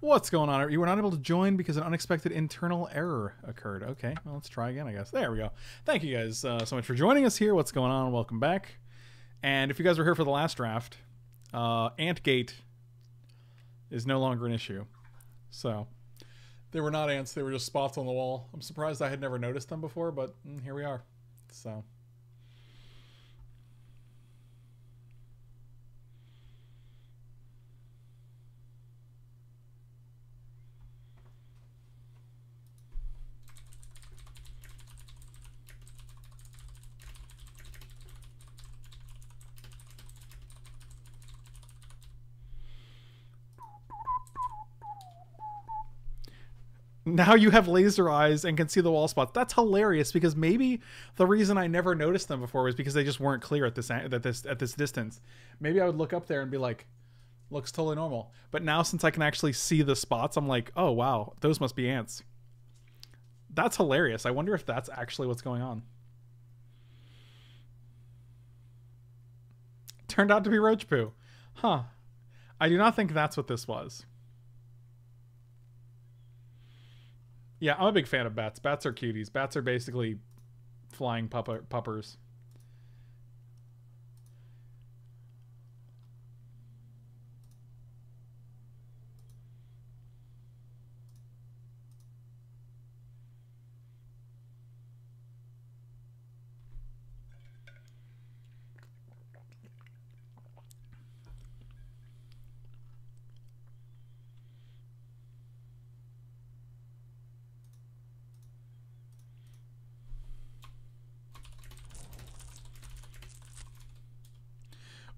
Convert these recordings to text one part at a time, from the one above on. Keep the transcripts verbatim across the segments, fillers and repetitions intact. What's going on? You were not able to join because an unexpected internal error occurred. Okay, well, let's try again, I guess. There we go. Thank you guys uh, so much for joining us here. What's going on? Welcome back. And if you guys were here for the last draft, uh, Antgate is no longer an issue. So they were not ants. They were just spots on the wall. I'm surprised I had never noticed them before, but mm, here we are. So... now you have laser eyes and can see the wall spots. That's hilarious, because maybe the reason I never noticed them before was because they just weren't clear at this at this at this distance. Maybe I would look up there and be like, "Looks totally normal." But now since I can actually see the spots, I'm like, "Oh wow, those must be ants." That's hilarious. I wonder if that's actually what's going on. Turned out to be roach poo, huh? I do not think that's what this was. Yeah, I'm a big fan of bats. Bats are cuties. Bats are basically flying pupper, puppers.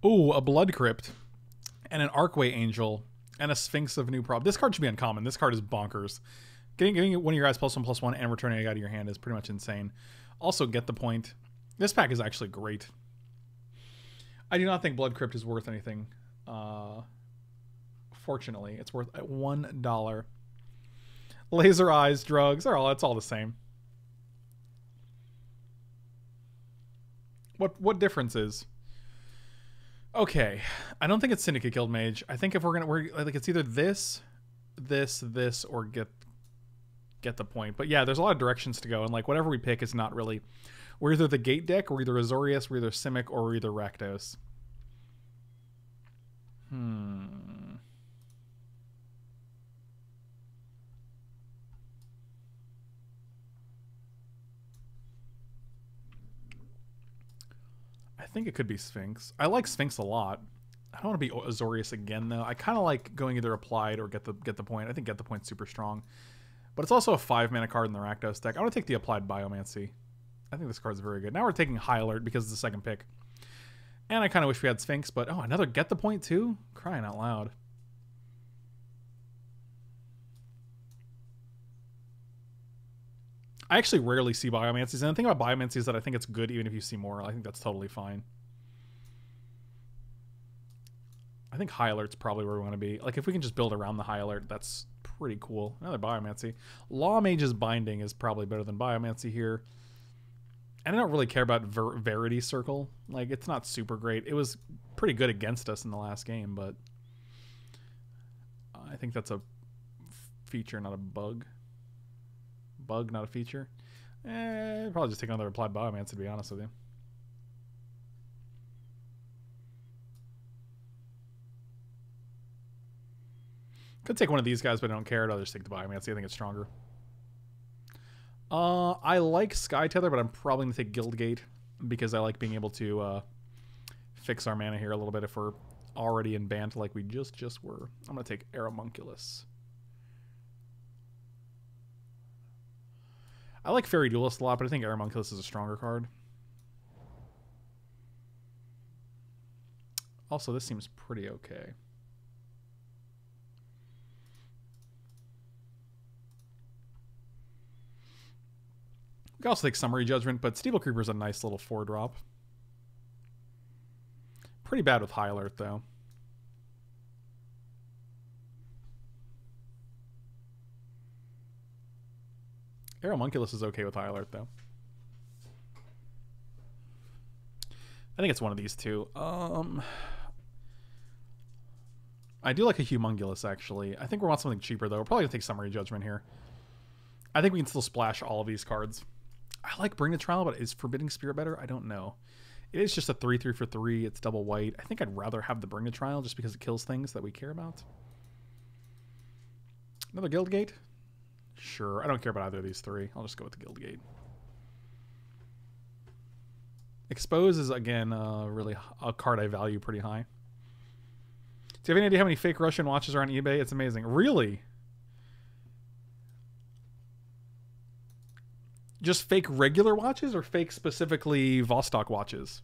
Ooh, a Blood Crypt, and an Archway Angel, and a Sphinx of New Prob. This card should be uncommon. This card is bonkers. Getting, getting one of your guys plus one, plus one, and returning it out of your hand is pretty much insane. Also, get the point. This pack is actually great. I do not think Blood Crypt is worth anything. Uh, fortunately, it's worth one dollar. Laser eyes, drugs, they're all, it's all the same. What, what difference is... Okay, I don't think it's Syndicate Guildmage. I think if we're gonna, we're like, it's either this, this, this, or get, get the point. But yeah, there's a lot of directions to go, and like whatever we pick is not really. We're either the Gate deck, we're either Azorius, we're either Simic, or we're either Rakdos. Hmm. I think it could be Sphinx. I like Sphinx a lot. I don't want to be Azorius again though. I kind of like going either Applied or get the get the point. I think get the point's super strong, but it's also a five mana card in the Rakdos deck. I want to take the Applied Biomancy. I think this card's very good. Now we're taking High Alert because it's the second pick, and I kind of wish we had Sphinx. But oh, another get the point too. Crying out loud. I actually rarely see Biomancies, and the thing about Biomancy is that I think it's good even if you see more. I think that's totally fine. I think High Alert's probably where we want to be. Like, if we can just build around the High Alert, that's pretty cool. Another Biomancy. Lawmage's Binding is probably better than Biomancy here. And I don't really care about Ver Verity Circle. Like, it's not super great. It was pretty good against us in the last game, but... I think that's a feature, not a bug. Bug, not a feature. Eh, probably just take another Applied Biomancy, to be honest with you. Could take one of these guys, but I don't care. I'd rather just take the Biomancy. I think it's stronger. Uh, I like Sky Tether, but I'm probably going to take Guildgate because I like being able to uh, fix our mana here a little bit if we're already in Bant like we just, just were. I'm going to take Aeromunculus. I like Fairy Duelist a lot, but I think Aeromunculus is a stronger card. Also, this seems pretty okay. We can also take Summary Judgment, but Steeple Creeper's a nice little four drop. Pretty bad with High Alert, though. Aeromunculus is okay with High Alert, though. I think it's one of these two. Um, I do like a Humongulus, actually. I think we want something cheaper, though. We're probably going to take Summary Judgment here. I think we can still splash all of these cards. I like Bring to Trial, but is Forbidding Spirit better? I don't know. It is just a three three for three. It's double white. I think I'd rather have the Bring to Trial just because it kills things that we care about. Another Guildgate? Sure. I don't care about either of these three. I'll just go with the Guildgate. Expose is, again, uh, really a card I value pretty high. Do you have any idea how many fake Russian watches are on eBay? It's amazing. Really? Just fake regular watches or fake specifically Vostok watches?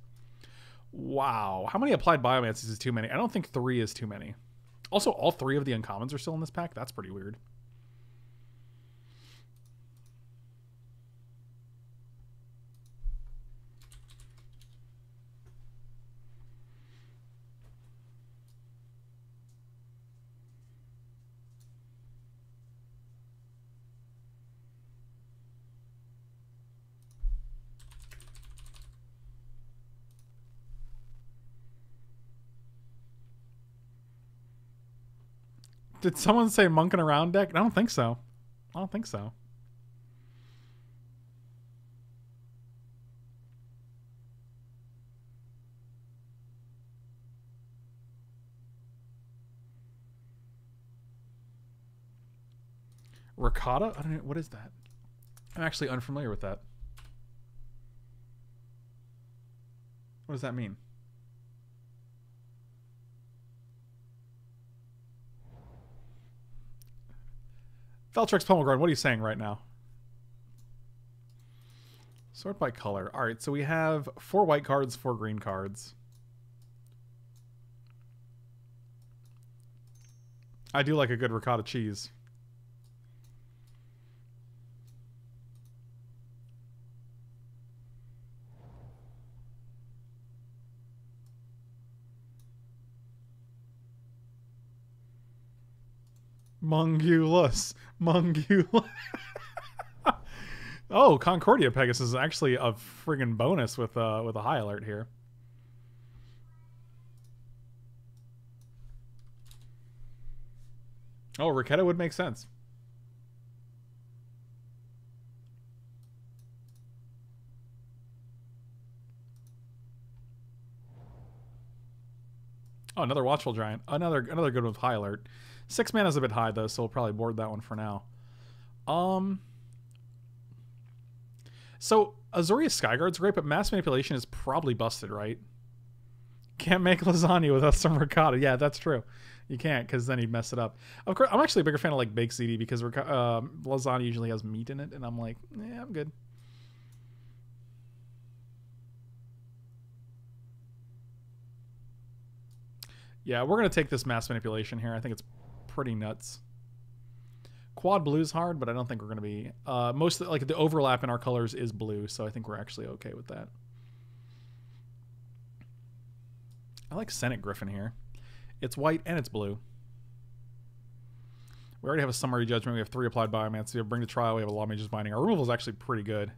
Wow. How many Applied Biomancies is too many? I don't think three is too many. Also, all three of the uncommons are still in this pack. That's pretty weird. Did someone say monking around deck? I don't think so. I don't think so. Ricotta? I don't know. What is that? I'm actually unfamiliar with that. What does that mean? Feltrex Pummelgard, what are you saying right now? Sort by color. All right, so we have four white cards, four green cards. I do like a good ricotta cheese. Mongulus. Mongulus. Oh, Concordia Pegasus is actually a friggin' bonus with uh, with a high alert here. Oh, Ricotta would make sense. Oh, another Watchful Giant. Another another good one with high alert. Six mana is a bit high, though, so we'll probably board that one for now. Um, so, Azorius Skyguard's great, but Mass Manipulation is probably busted, right? Can't make lasagna without some ricotta. Yeah, that's true. You can't, because then you'd mess it up. Of course, I'm actually a bigger fan of, like, baked ziti, because uh, lasagna usually has meat in it, and I'm like, yeah, I'm good. Yeah, we're going to take this Mass Manipulation here. I think it's pretty nuts. Quad blue's hard, but I don't think we're going to be uh most of the, like the overlap in our colors is blue, so I think we're actually okay with that. I like Senate Griffin here. It's white and it's blue. We already have a Summary Judgment. We have three Applied Biomancy. We have Bring to Trial. We have a Lawmage's Binding. Our removal is actually pretty good.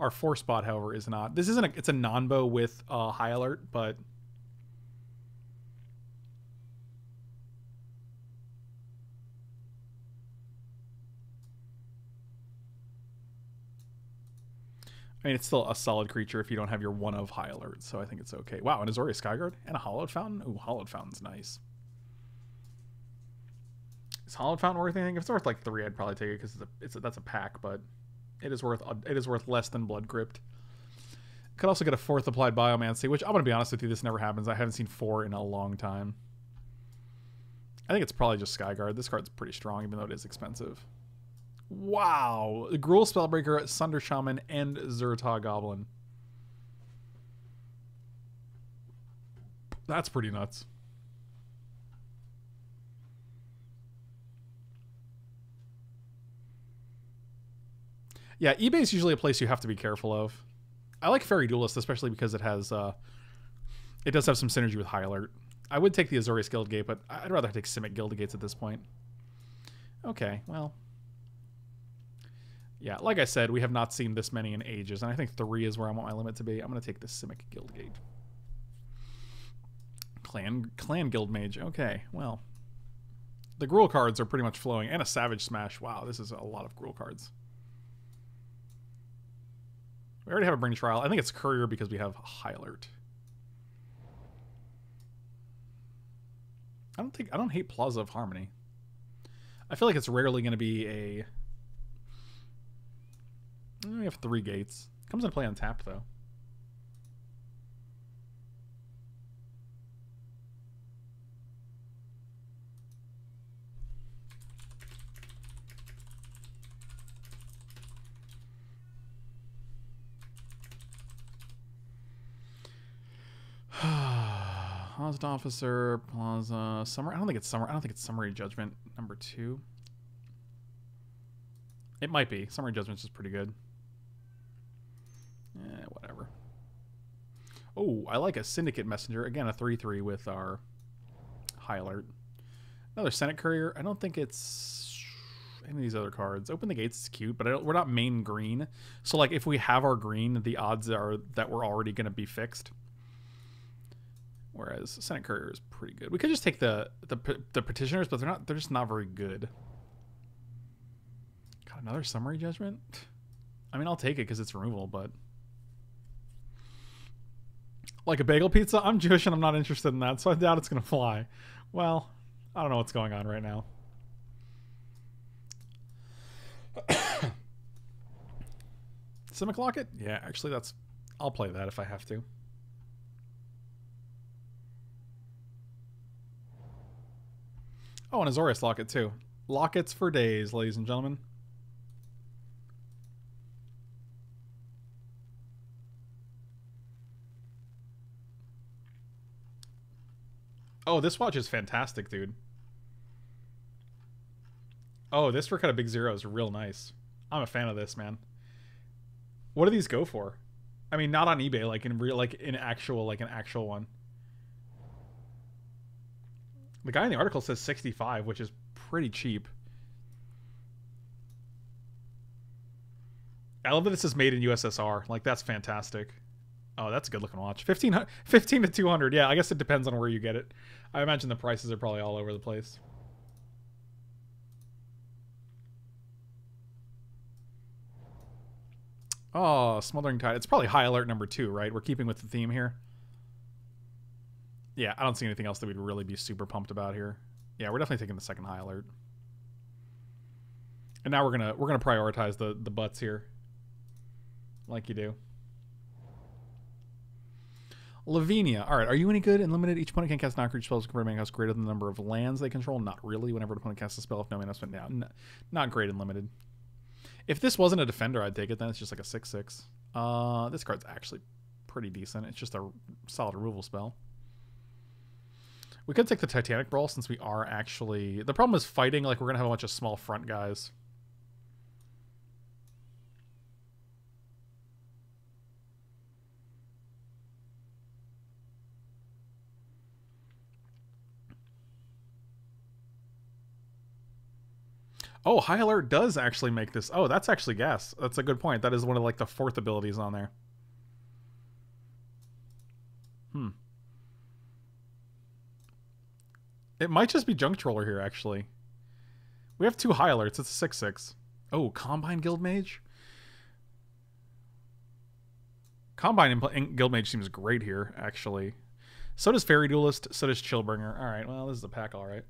Our four spot, however, is not. This isn't a, it's a non-bow with uh, high alert, but I mean, it's still a solid creature if you don't have your one of high alert, so I think it's okay. Wow, an Azorius Skyguard and a Hallowed Fountain? Ooh, Hallowed Fountain's nice. Is Hallowed Fountain worth anything? If it's worth like three, I'd probably take it because it's a, it's a, that's a pack, but it is worth it is worth less than Blood Crypt. Could also get a fourth Applied Biomancy, which I'm gonna be honest with you, this never happens. I haven't seen four in a long time. I think it's probably just Skyguard. This card's pretty strong, even though it is expensive. Wow, the Gruul Spellbreaker, Sunder Shaman, and Zurtagh Goblin. That's pretty nuts. Yeah, eBay is usually a place you have to be careful of. I like Fairy Duelist, especially because it has, uh, it does have some synergy with High Alert. I would take the Azorius Guildgate, but I'd rather take Simic Guildgates at this point. Okay, well. Yeah, like I said, we have not seen this many in ages, and I think three is where I want my limit to be. I'm going to take the Simic Guildgate. Clan, Clan Guildmage. Okay, well, the Gruul cards are pretty much flowing, and a Savage Smash. Wow, this is a lot of Gruul cards. We already have a Bring to Trial. I think it's Courier because we have High Alert. I don't think I don't hate Plaza of Harmony. I feel like it's rarely going to be a. We have three gates. Comes into play on tap though. Housed Officer, Plaza, Summary. I don't think it's Summary. I don't think it's Summary Judgment number two. It might be. Summary Judgment's is pretty good. Eh, whatever. Oh, I like a Syndicate Messenger. Again, a three three with our High Alert. Another Senate Courier. I don't think it's any of these other cards. Open the Gates is cute, but I don't, we're not main green. So, like, if we have our green, the odds are that we're already going to be fixed. Whereas Senate Courier is pretty good. We could just take the, the the petitioners, but they're not. They're just not very good. Got another Summary Judgment. I mean, I'll take it because it's removal, but like a bagel pizza. I'm Jewish and I'm not interested in that, so I doubt it's gonna fly. Well, I don't know what's going on right now. Simic Locket? Yeah, actually, that's. I'll play that if I have to. Oh, and Azorius Locket, too. Lockets for days, ladies and gentlemen. Oh, this watch is fantastic, dude. Oh, this Ricotta Big Zero is real nice. I'm a fan of this, man. What do these go for? I mean, not on eBay, like in real, like in actual, like an actual one. The guy in the article says sixty-five, which is pretty cheap. I love that this is made in U S S R. Like, that's fantastic. Oh, that's a good-looking watch. fifteen to two hundred. Yeah, I guess it depends on where you get it. I imagine the prices are probably all over the place. Oh, Smothering Tide. It's probably High Alert number two, right? We're keeping with the theme here. Yeah, I don't see anything else that we'd really be super pumped about here. Yeah, we're definitely taking the second High Alert. And now we're gonna we're gonna prioritize the the butts here, like you do. Lavinia, all right. Are you any good and limited? Each opponent can cast non-creature spells compared to mana cost greater than the number of lands they control. Not really. Whenever an opponent casts a spell, if no mana spent down, not great and limited. If this wasn't a defender, I'd take it. Then it's just like a six six. Uh, this card's actually pretty decent. It's just a solid removal spell. We could take the Titanic Brawl since we are actually... The problem is fighting, like, we're going to have a bunch of small front guys. Oh, High Alert does actually make this... Oh, that's actually gas. That's a good point. That is one of, like, the fourth abilities on there. Hmm. It might just be Junk Troller here, actually. We have two High Alerts. It's a six six. Oh, Combine Guildmage? Combine Guildmage seems great here, actually. So does Fairy Duelist. So does Chillbringer. All right, well, this is a pack, all right.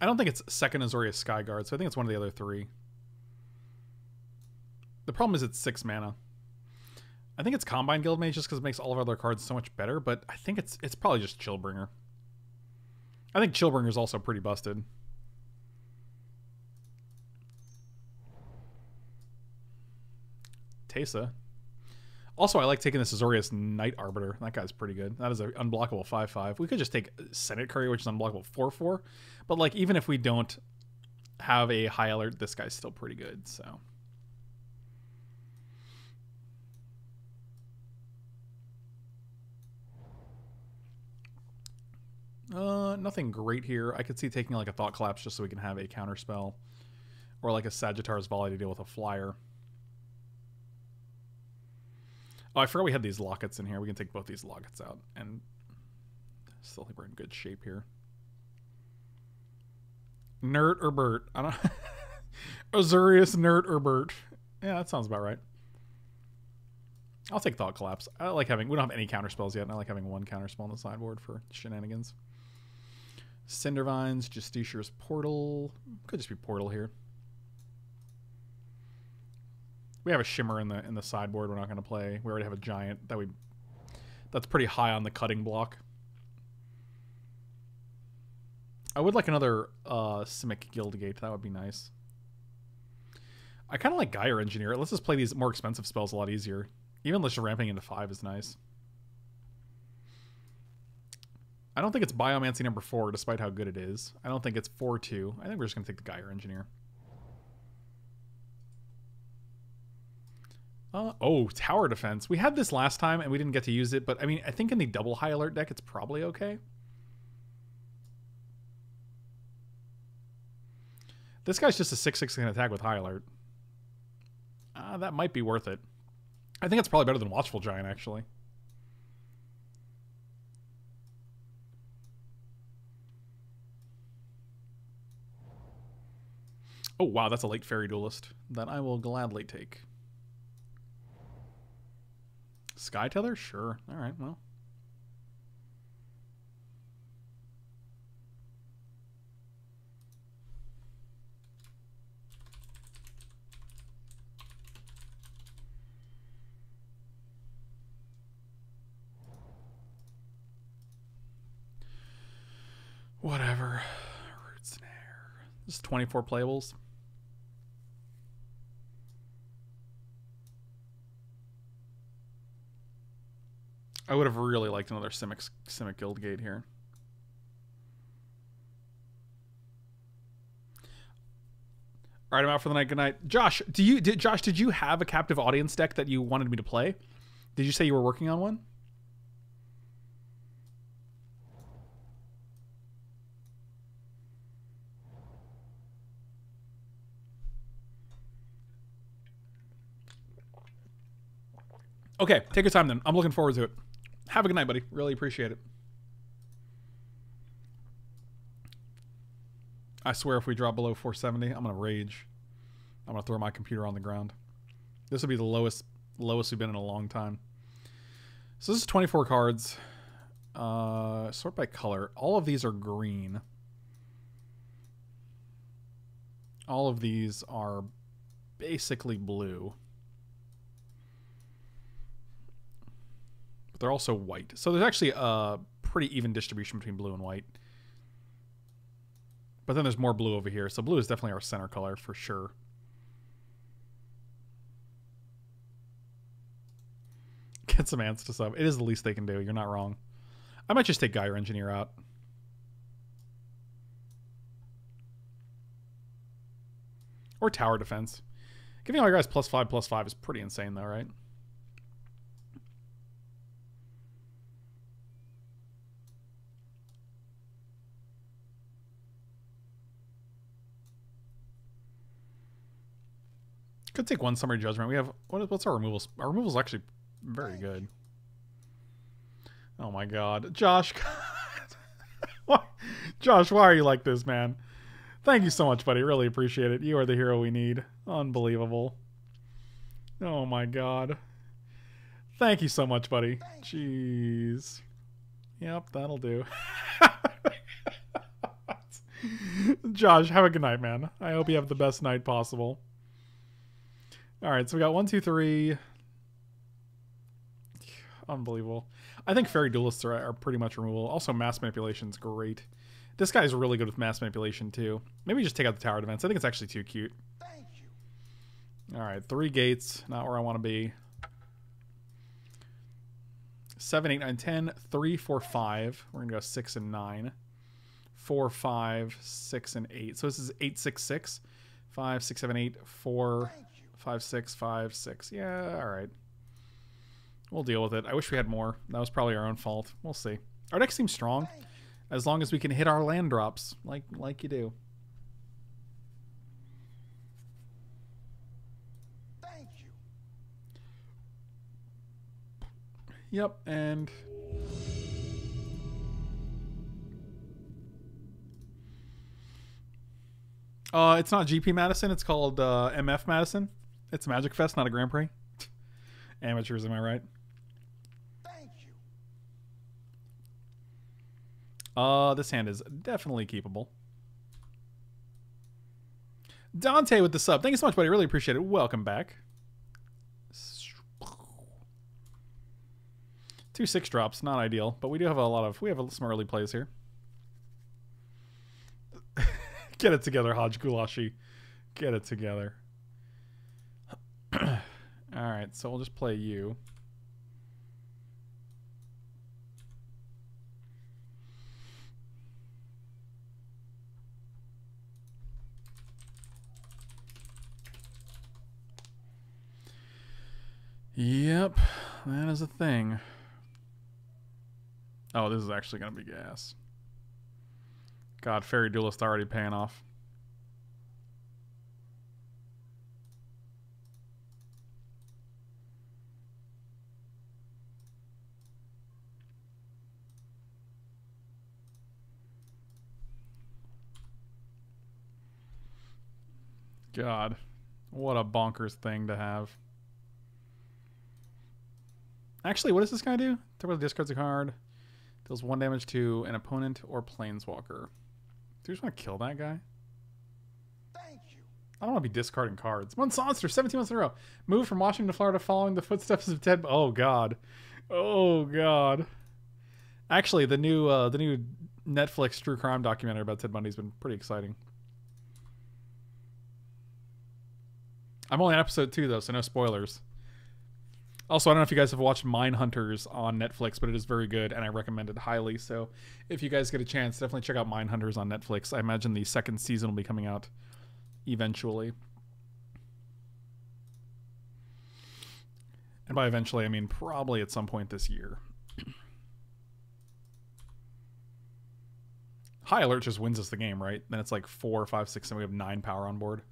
I don't think it's second Azorius Skyguard, so I think it's one of the other three. The problem is it's six mana. I think it's Combine Guildmage just because it makes all of our other cards so much better, but I think it's it's probably just Chillbringer. I think Chillbringer is also pretty busted. Tesa. Also, I like taking this Azorius Night Arbiter. That guy's pretty good. That is an unblockable five five. We could just take Senate Courier, which is unblockable four four. But, like, even if we don't have a High Alert, this guy's still pretty good, so. Uh, nothing great here. I could see taking like a Thought Collapse just so we can have a counter spell, or like a Sagittarius Volley to deal with a flyer. Oh, I forgot we had these lockets in here. We can take both these lockets out, and still think we're in good shape here. Nert or Bert? I don't. Azorius, Nert or Bert? Yeah, that sounds about right. I'll take Thought Collapse. I like having. We don't have any counter spells yet, and I like having one counter spell on the sideboard for shenanigans. Cinder Vines, Justiciar's Portal. Could just be Portal here. We have a Shimmer in the in the sideboard. We're not going to play. We already have a Giant that we. That's pretty high on the cutting block. I would like another uh, Simic Guildgate. That would be nice. I kind of like Gyre Engineer. Let's just play these more expensive spells a lot easier. Even just ramping into five is nice. I don't think it's Biomancy number four, despite how good it is. I don't think it's four two. I think we're just going to take the Gyre Engineer. Uh, oh, Tower Defense. We had this last time, and we didn't get to use it. But, I mean, I think in the double High Alert deck, it's probably okay. This guy's just a six six can attack with High Alert. Uh, that might be worth it. I think it's probably better than Watchful Giant, actually. Oh, wow, that's a late Fairy Duelist that I will gladly take. Sky Tether? Sure. All right, well. Whatever. Root Snare. This is twenty-four playables. I would have really liked another Simic, Simic Guildgate here. All right, I'm out for the night. Good night, Josh. Do you did Josh? Did you have a captive audience deck that you wanted me to play? Did you say you were working on one? Okay, take your time then. I'm looking forward to it. Have a good night, buddy. Really appreciate it. I swear if we drop below four seventy, I'm going to rage. I'm going to throw my computer on the ground. This will be the lowest lowest we've been in a long time. So this is twenty-four cards. Uh, sort by color. All of these are green. All of these are basically blue. But they're also white. So there's actually a pretty even distribution between blue and white. But then there's more blue over here. So blue is definitely our center color for sure. Get some ants to sub. It is the least they can do. You're not wrong. I might just take Gyre Engineer out. Or Tower Defense. Giving all your guys plus five, plus five is pretty insane though, right? Could take one Summary Judgment. We have what, what's our removals? Our removals actually very good. Oh my God, Josh! God. Josh, why are you like this, man? Thank you so much, buddy. Really appreciate it. You are the hero we need. Unbelievable. Oh my God. Thank you so much, buddy. Jeez. Yep, that'll do. Josh, have a good night, man. I hope you have the best night possible. All right, so we got one, two, three. Unbelievable. I think Fairy Duelists are, are pretty much removable. Also, Mass Manipulation's great. This guy's really good with Mass Manipulation, too. Maybe just take out the Tower Defense. I think it's actually too cute. Thank you. All right, three gates. Not where I want to be. Seven, eight, nine, ten. Three, four, five. We're going to go six and nine. Four, five, six, and eight. So this is eight, six, six. Five, six, seven, eight, four... Five, six, five, six. Yeah, all right. We'll deal with it. I wish we had more. That was probably our own fault. We'll see. Our deck seems strong. as long as we can hit our land drops, like like you do. Thank you. Yep, and uh, it's not G P Madison. It's called uh, M F Madison. It's Magic Fest, not a Grand Prix. Amateurs, am I right? Thank you. Uh, this hand is definitely keepable. Dante with the sub. Thank you so much, buddy. Really appreciate it. Welcome back. Two six drops, not ideal, but we do have a lot of. We have some early plays here. Get it together, Hodge Gulashi. Get it together. Alright, so we'll just play you. Yep, that is a thing. Oh, this is actually going to be gas. God, Fairy Duelist already paying off. God, what a bonkers thing to have. Actually, what does this guy do? Turbo discards a card, deals one damage to an opponent or planeswalker. Do you just want to kill that guy? Thank you. I don't want to be discarding cards. Monsonster, seventeen months in a row. Moved from Washington to Florida following the footsteps of Ted. Oh God, oh God. Actually, the new uh, the new Netflix true crime documentary about Ted Bundy has been pretty exciting. I'm only on episode two, though, so no spoilers. Also, I don't know if you guys have watched Mindhunters on Netflix, but it is very good, and I recommend it highly. So if you guys get a chance, definitely check out Mindhunters on Netflix. I imagine the second season will be coming out eventually. And by eventually, I mean probably at some point this year. High Alert just wins us the game, right? Then it's like four, five, six, and we have nine power on board.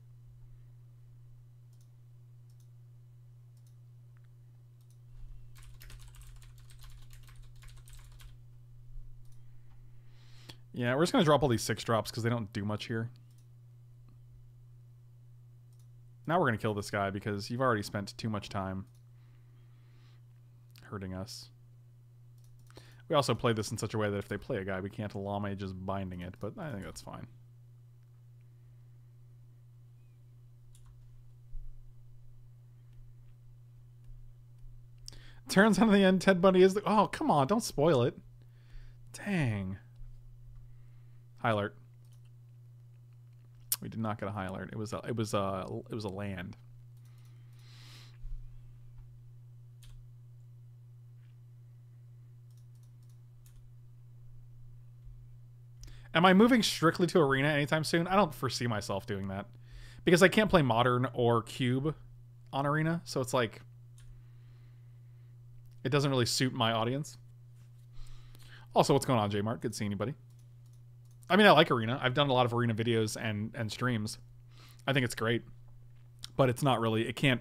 Yeah, we're just going to drop all these six drops because they don't do much here. Now we're going to kill this guy because you've already spent too much time hurting us. We also play this in such a way that if they play a guy, we can't Lawmage's Binding it, but I think that's fine. Turns out in the end, Ted Bundy is the... Oh, come on, don't spoil it. Dang. High Alert. We did not get a High Alert. It was a, it was a, it was a land. Am I moving strictly to Arena anytime soon? I don't foresee myself doing that because I can't play Modern or Cube on Arena, so it's like it doesn't really suit my audience. Also, what's going on, J Mart? Good seeing you, buddy. I mean, I like Arena. I've done a lot of Arena videos and and streams. I think it's great, but it's not really. It can't.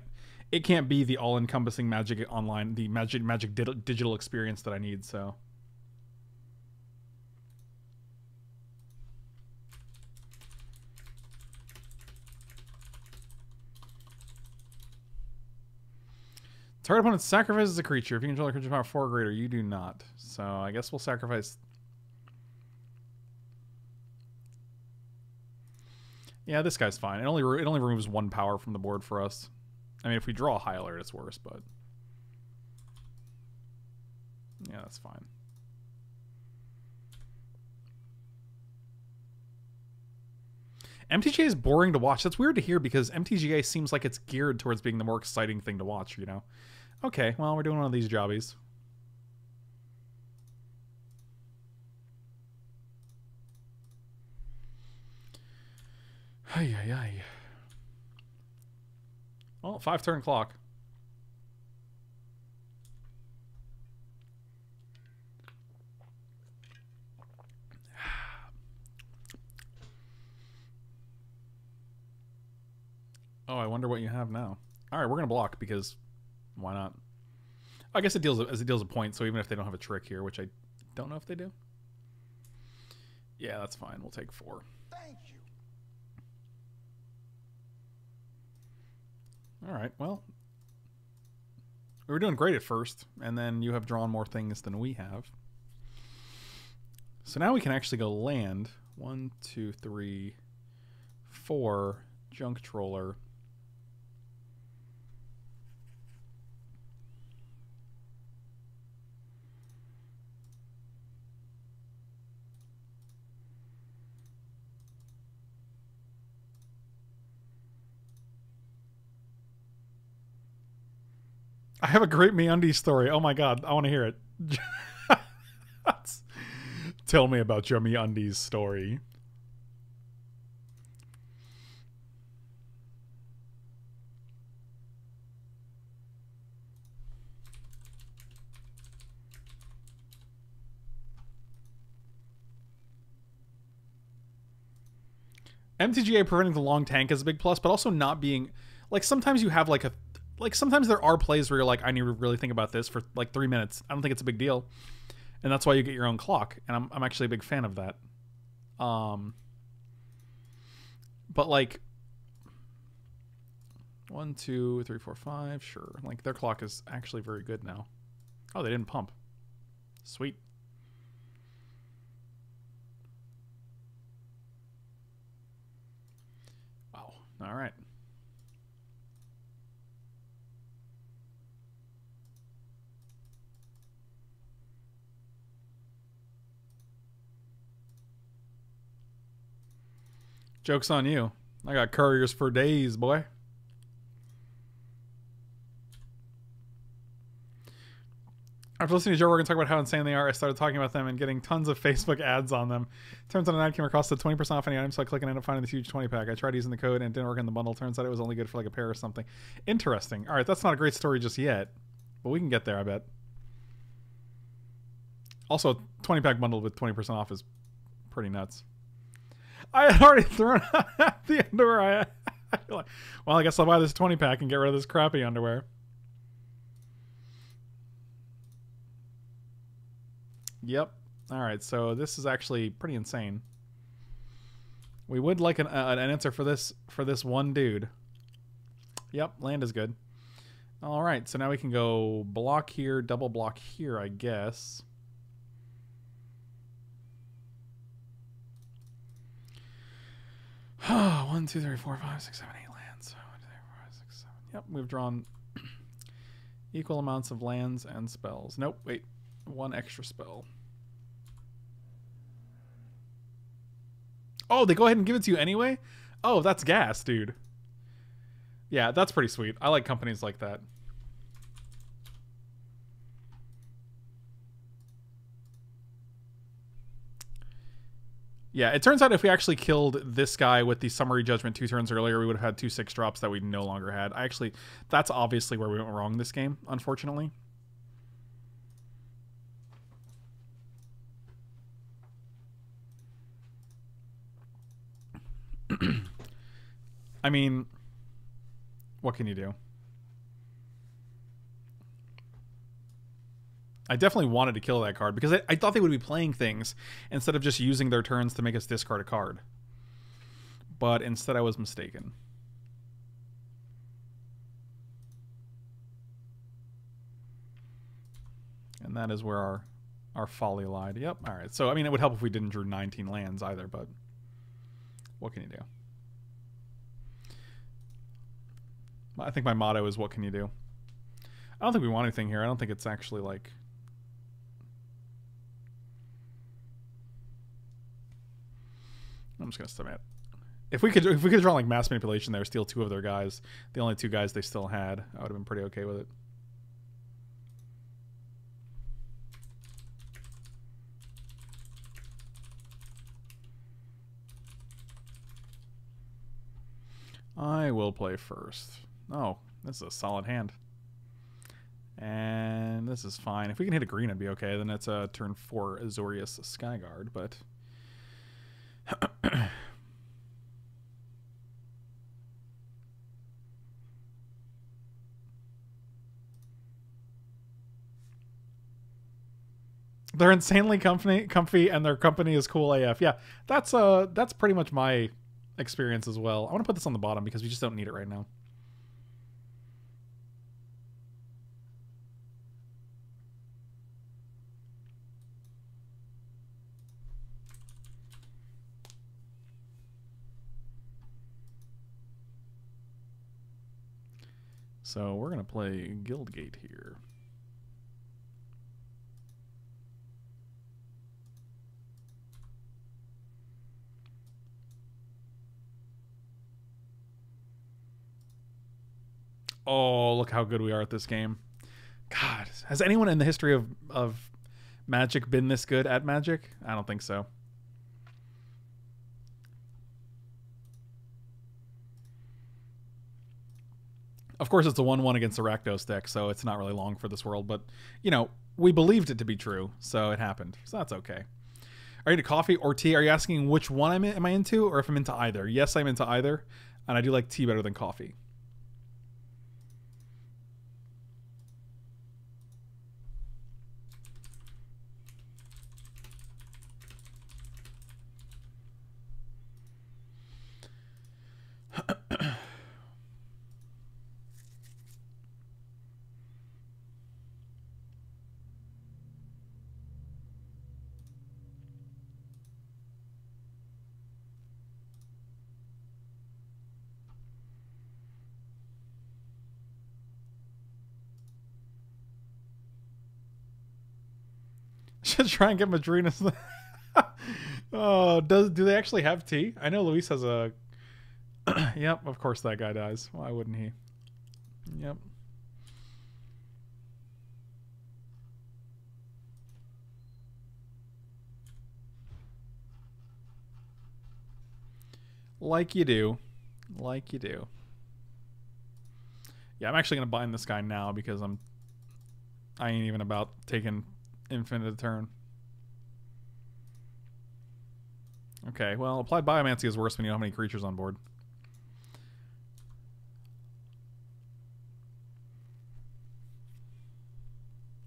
It can't be the all-encompassing Magic Online, the Magic Magic digital experience that I need. So. Target opponent sacrifices a creature. If you control a creature power four or greater, you do not. So I guess we'll sacrifice. Yeah, this guy's fine. It only it only removes one power from the board for us. I mean, if we draw a High Alert, it's worse, but yeah, that's fine. M T G A is boring to watch. That's weird to hear because M T G A seems like it's geared towards being the more exciting thing to watch, you know? Okay, well, we're doing one of these jobbies. Ay, ay, ay. Well, five turn clock. Oh, I wonder what you have now. All right, we're going to block because why not? I guess it deals as it deals a point, so even if they don't have a trick here, which I don't know if they do. Yeah, that's fine. We'll take four. Thank you. All right, well, we were doing great at first, and then you have drawn more things than we have. So now we can actually go land. One, two, three, four, Junk Troller. I have a great MeUndies story. Oh my god, I want to hear it. Tell me about your MeUndies story. M T G A preventing the long tank is a big plus, but also not being like sometimes you have like a Like, sometimes there are plays where you're like, I need to really think about this for, like, three minutes. I don't think it's a big deal. And that's why you get your own clock. And I'm, I'm actually a big fan of that. Um, but, like, one, two, three, four, five, sure. Like, their clock is actually very good now. Oh, they didn't pump. Sweet. Wow. All right. Joke's on you. I got couriers for days, boy. After listening to Joe Rogan talk about how insane they are, I started talking about them and getting tons of Facebook ads on them. Turns out an ad came across the twenty percent off any item, so I click and end up finding this huge twenty pack. I tried using the code and it didn't work in the bundle. Turns out it was only good for like a pair or something. Interesting. All right, that's not a great story just yet, but we can get there, I bet. Also, twenty pack bundled with twenty percent off is pretty nuts. I had already thrown out the underwear. I, I feel like, well, I guess I'll buy this twenty pack and get rid of this crappy underwear. Yep. All right. So this is actually pretty insane. We would like an, uh, an answer for this for this one dude. Yep. Land is good. All right. So now we can go block here, double block here, I guess. One, two, three, four, five, six, seven, eight lands. One, two, three, four, five, six, seven. Yep, we've drawn equal amounts of lands and spells. Nope, wait. One extra spell. Oh, they go ahead and give it to you anyway? Oh, that's gas, dude. Yeah, that's pretty sweet. I like companies like that. Yeah, it turns out if we actually killed this guy with the Summary Judgment two turns earlier, we would have had two six drops that we no longer had. I actually, that's obviously where we went wrong this game, unfortunately. I mean, what can you do? I definitely wanted to kill that card because I, I thought they would be playing things instead of just using their turns to make us discard a card. But instead I was mistaken. And that is where our, our folly lied. Yep, all right. So, I mean, it would help if we didn't drew nineteen lands either, but what can you do? I think my motto is what can you do? I don't think we want anything here. I don't think it's actually like... I'm just gonna submit. If we could, if we could draw like mass manipulation there, steal two of their guys, the only two guys they still had, I would have been pretty okay with it. I will play first. Oh, this is a solid hand. And this is fine. If we can hit a green, it'd be okay. Then it's a turn four Azorius Skyguard, but. They're insanely comfy, comfy, and their company is cool A F. Yeah, that's uh, that's pretty much my experience as well. I want to put this on the bottom because we just don't need it right now. So we're going to play Guildgate here. Oh, look how good we are at this game. God, has anyone in the history of, of Magic been this good at Magic? I don't think so. Of course, it's a one one against the Rakdos deck, so it's not really long for this world. But, you know, we believed it to be true, so it happened. So that's okay. Are you into coffee or tea? Are you asking which one I'm in, am I into or if I'm into either? Yes, I'm into either, and I do like tea better than coffee. Should try and get Madrina's. Oh, does do they actually have tea? I know Luis has a. Yep, of course that guy dies. Why wouldn't he? Yep. Like you do, like you do. Yeah, I'm actually gonna bind this guy now because I'm. I ain't even about taking. Infinite turn. Okay, well, Applied Biomancy is worse when you don't have many creatures on board.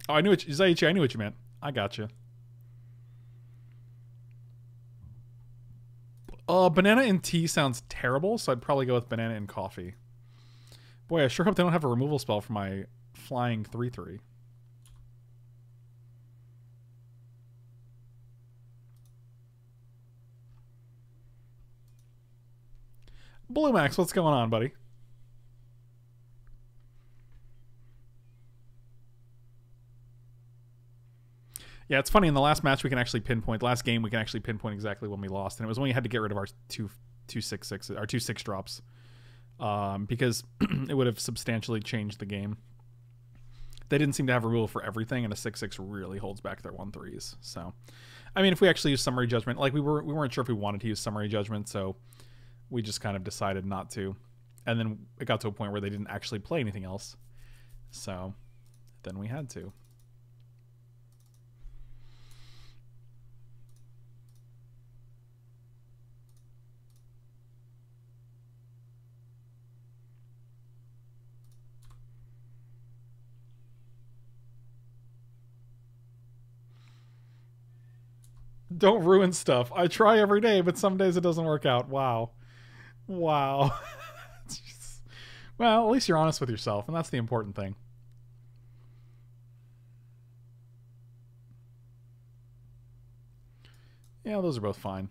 Oh, I knew it, Zaichi, I knew what you meant. I gotcha. Uh, banana and tea sounds terrible, so I'd probably go with banana and coffee. Boy, I sure hope they don't have a removal spell for my flying three three. Blue Max, what's going on, buddy? Yeah, it's funny. In the last match, we can actually pinpoint. Last game, we can actually pinpoint exactly when we lost, and it was when we had to get rid of our two two six six our two six drops, um, because it would have substantially changed the game. They didn't seem to have a rule for everything, and a six six really holds back their one threes. So, I mean, if we actually use Summary Judgment, like we were, we weren't sure if we wanted to use Summary Judgment, so. We just kind of decided not to. And then it got to a point where they didn't actually play anything else. So then we had to. Don't ruin stuff. I try every day, but some days it doesn't work out. Wow. Wow. Just, well, at least you're honest with yourself, and that's the important thing. Yeah, those are both fine.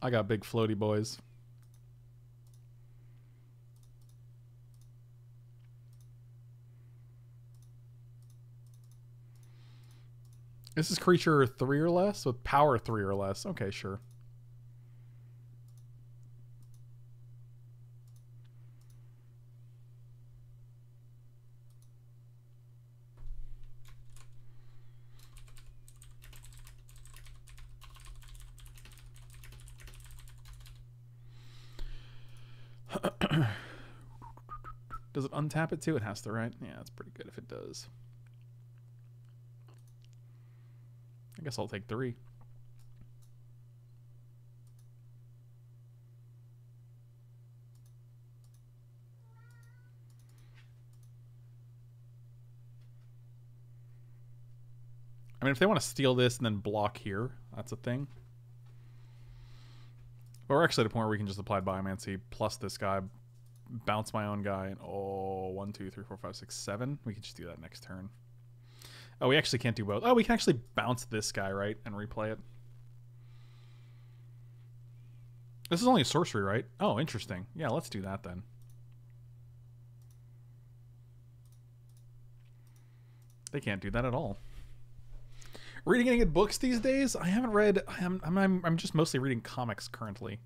I got big floaty boys. This is creature three or less with power three or less. Okay, sure. Does it untap it too? It has to, right? Yeah, that's pretty good if it does. I guess I'll take three. I mean, if they want to steal this and then block here, that's a thing. But we're actually at a point where we can just apply Biomancy plus this guy, bounce my own guy, and oh, one, two, three, four, five, six, seven. We can just do that next turn. Oh, we actually can't do both. Oh, we can actually bounce this guy, right, and replay it. This is only a sorcery, right? Oh, interesting. Yeah, let's do that then. They can't do that at all. Reading any good books these days? I haven't read. I'm, I'm, I'm just mostly reading comics currently.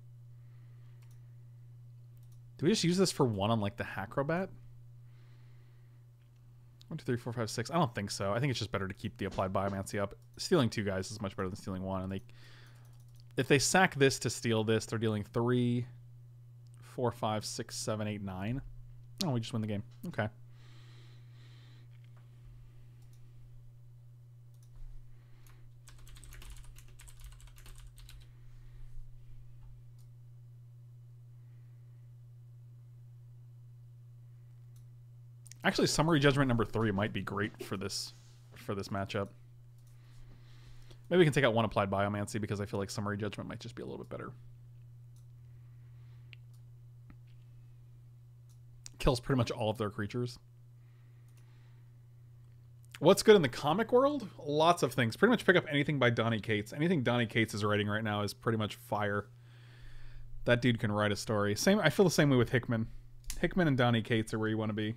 Do we just use this for one on like the Hackrobat? One, two, three, four, five, six. I don't think so. I think it's just better to keep the Applied Biomancy up. Stealing two guys is much better than stealing one. And they, if they sack this to steal this, they're dealing three, four, five, six, seven, eight, nine. Oh, we just win the game. Okay. Actually, Summary Judgment number three might be great for this for this matchup. Maybe we can take out one Applied Biomancy because I feel like Summary Judgment might just be a little bit better. Kills pretty much all of their creatures. What's good in the comic world? Lots of things. Pretty much pick up anything by Donny Cates. Anything Donny Cates is writing right now is pretty much fire. That dude can write a story. Same. I feel the same way with Hickman. Hickman and Donny Cates are where you want to be.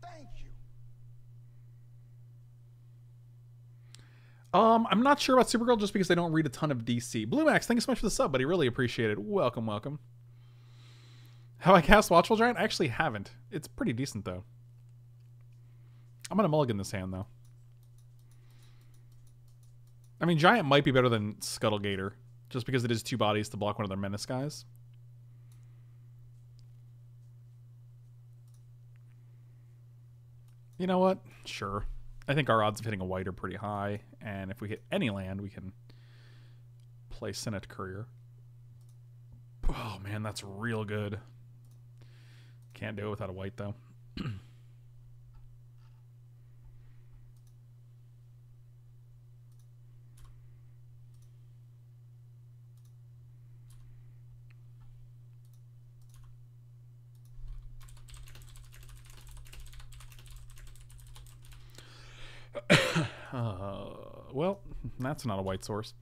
Thank you. Um, I'm not sure about Supergirl just because I don't read a ton of D C. Blue Max, thank you so much for the sub, buddy. Really appreciate it. Welcome, welcome. Have I cast Watchful Giant? I actually haven't. It's pretty decent though. I'm going to mulligan this hand, though. I mean, Giant might be better than Scuttle Gator, just because it is two bodies to block one of their menace guys. You know what? Sure. I think our odds of hitting a white are pretty high, and if we hit any land, we can play Senate Courier. Oh, man, that's real good. Can't do it without a white, though. Uh, well, that's not a white source.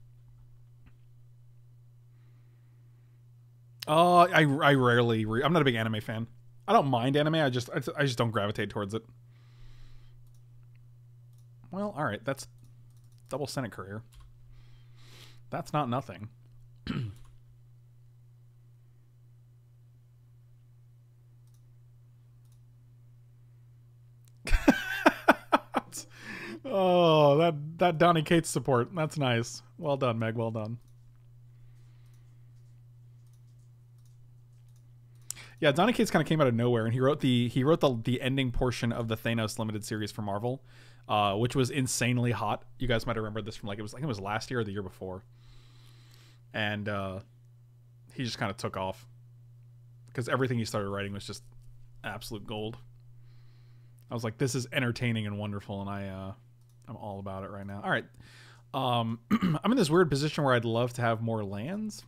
Uh, I, I rarely... Re I'm not a big anime fan. I don't mind anime. I just, I just I just don't gravitate towards it. Well, all right. That's double Senate Courier. That's not nothing. Oh, that that Donny Cates support. That's nice. Well done, Meg. Well done. Yeah, Donny Cates kind of came out of nowhere, and he wrote the he wrote the the ending portion of the Thanos limited series for Marvel, uh, which was insanely hot. You guys might remember this from like it was like it was last year or the year before, and uh, he just kind of took off because everything he started writing was just absolute gold. I was like, this is entertaining and wonderful, and I. Uh, I'm all about it right now. All right. Um, I'm in this weird position where I'd love to have more lands.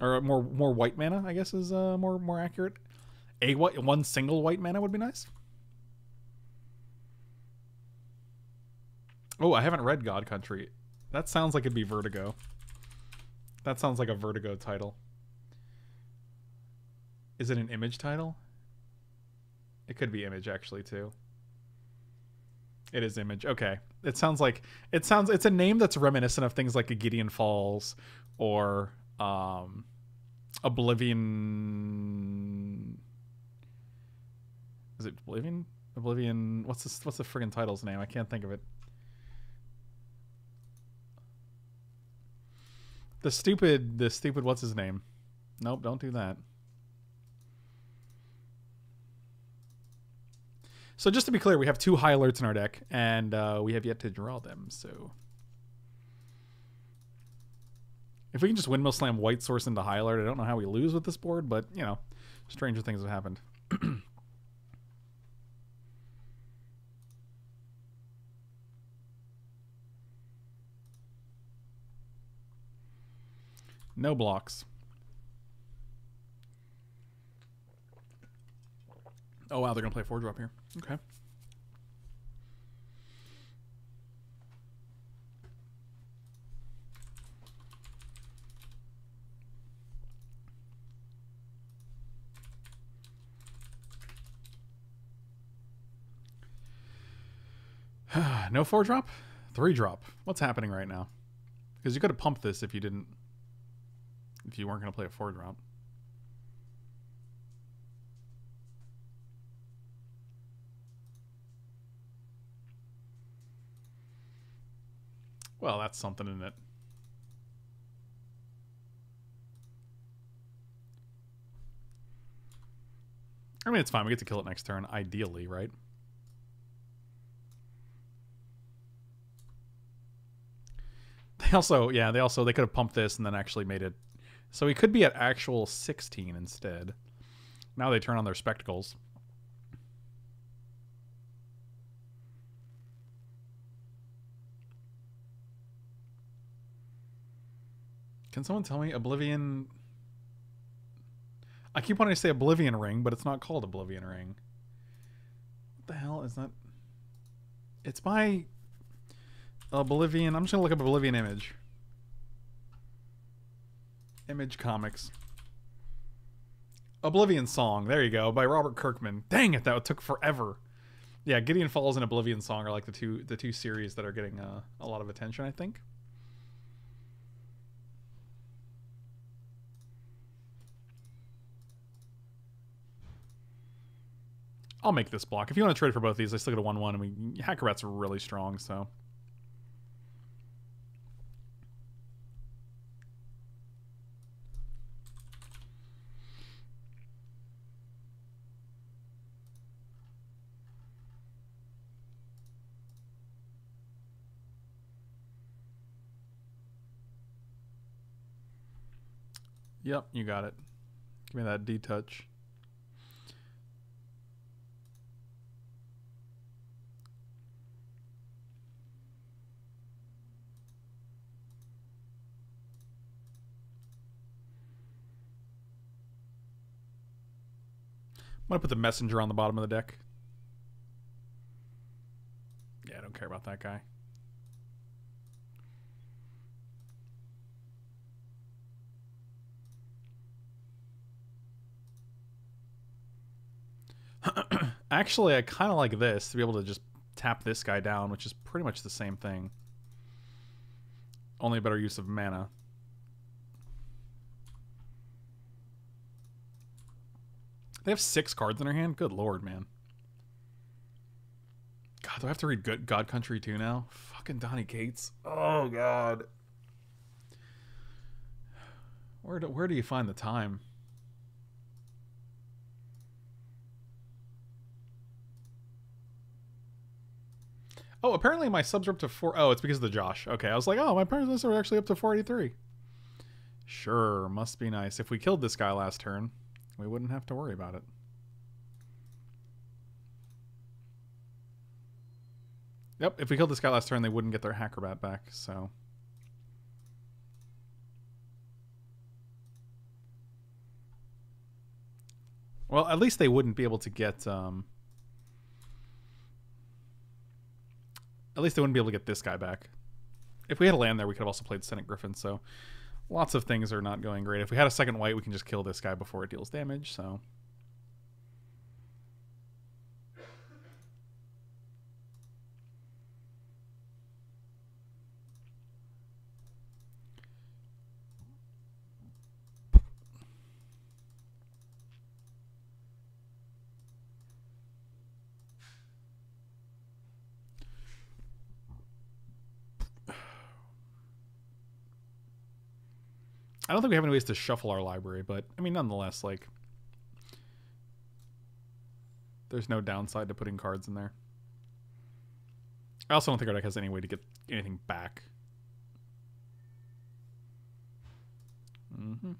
Or more more white mana, I guess, is uh, more more accurate. A white, one single white mana would be nice. Oh, I haven't read God Country. That sounds like it'd be Vertigo. That sounds like a Vertigo title. Is it an Image title? It could be Image actually too. It is Image. Okay. It sounds like it sounds it's a name that's reminiscent of things like a Gideon Falls or um Oblivion. Is it Oblivion? Oblivion. What's this what's the friggin' title's name? I can't think of it. The stupid the stupid what's his name? Nope, don't do that. So just to be clear, we have two high alerts in our deck, and uh, we have yet to draw them. So if we can just windmill slam white source into high alert, I don't know how we lose with this board, but you know, stranger things have happened. No blocks. Oh wow, they're gonna play four drop here. Okay. No four drop? Three drop. What's happening right now? Because you could have pumped this if you didn't, if you weren't gonna play a four drop. Well, that's something, isn't it? I mean, it's fine. We get to kill it next turn, ideally, right? They also, yeah, they also, they could have pumped this and then actually made it. So he could be at actual sixteen instead. Now they turn on their spectacles. Can someone tell me Oblivion? I keep wanting to say Oblivion Ring, but it's not called Oblivion Ring. What the hell is that? It's by Oblivion. I'm just gonna look up Oblivion Image. Image Comics. Oblivion Song. There you go. By Robert Kirkman. Dang it, that took forever. Yeah, Gideon Falls and Oblivion Song are like the two the two series that are getting uh, a lot of attention, I think. I'll make this block. If you want to trade for both of these, I still get a one one. I mean, Hackrobat's really strong, so. Yep, you got it. Give me that D-touch. I'm going to put the messenger on the bottom of the deck. Yeah, I don't care about that guy. Actually, I kind of like this, to be able to just tap this guy down, which is pretty much the same thing. Only a better use of mana. They have six cards in their hand? Good lord, man. God, do I have to read Good God Country two now? Fucking Donny Cates. Oh, God. Where do, where do you find the time? Oh, apparently my subs are up to four. Oh, it's because of the Josh. Okay, I was like, oh, my parents are actually up to four eighty-three. Sure, must be nice. If we killed this guy last turn, we wouldn't have to worry about it. Yep, if we killed this guy last turn, they wouldn't get their Hackrobat back, so. Well, at least they wouldn't be able to get, um... at least they wouldn't be able to get this guy back. If we had a land there, we could have also played Senate Griffin, so. Lots of things are not going great. If we had a second white, we can just kill this guy before it deals damage, so. I don't think we have any ways to shuffle our library, but I mean, nonetheless, like There's no downside to putting cards in there. I also don't think our deck has any way to get anything back. Mm-hmm.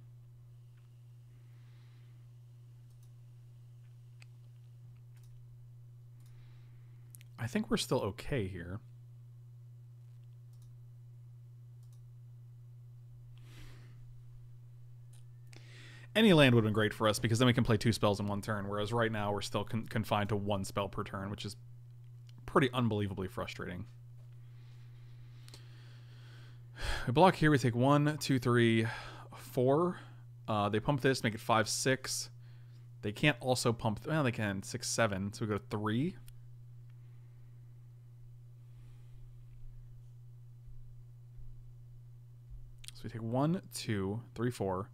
I think we're still okay here. Any land would have been great for us because then we can play two spells in one turn, whereas right now we're still con confined to one spell per turn, which is pretty unbelievably frustrating. We block here, we take one, two, three, four. Uh, they pump this, make it five, six. They can't also pump, th well, they can, six, seven, so we go to three. So we take one, two, three, four.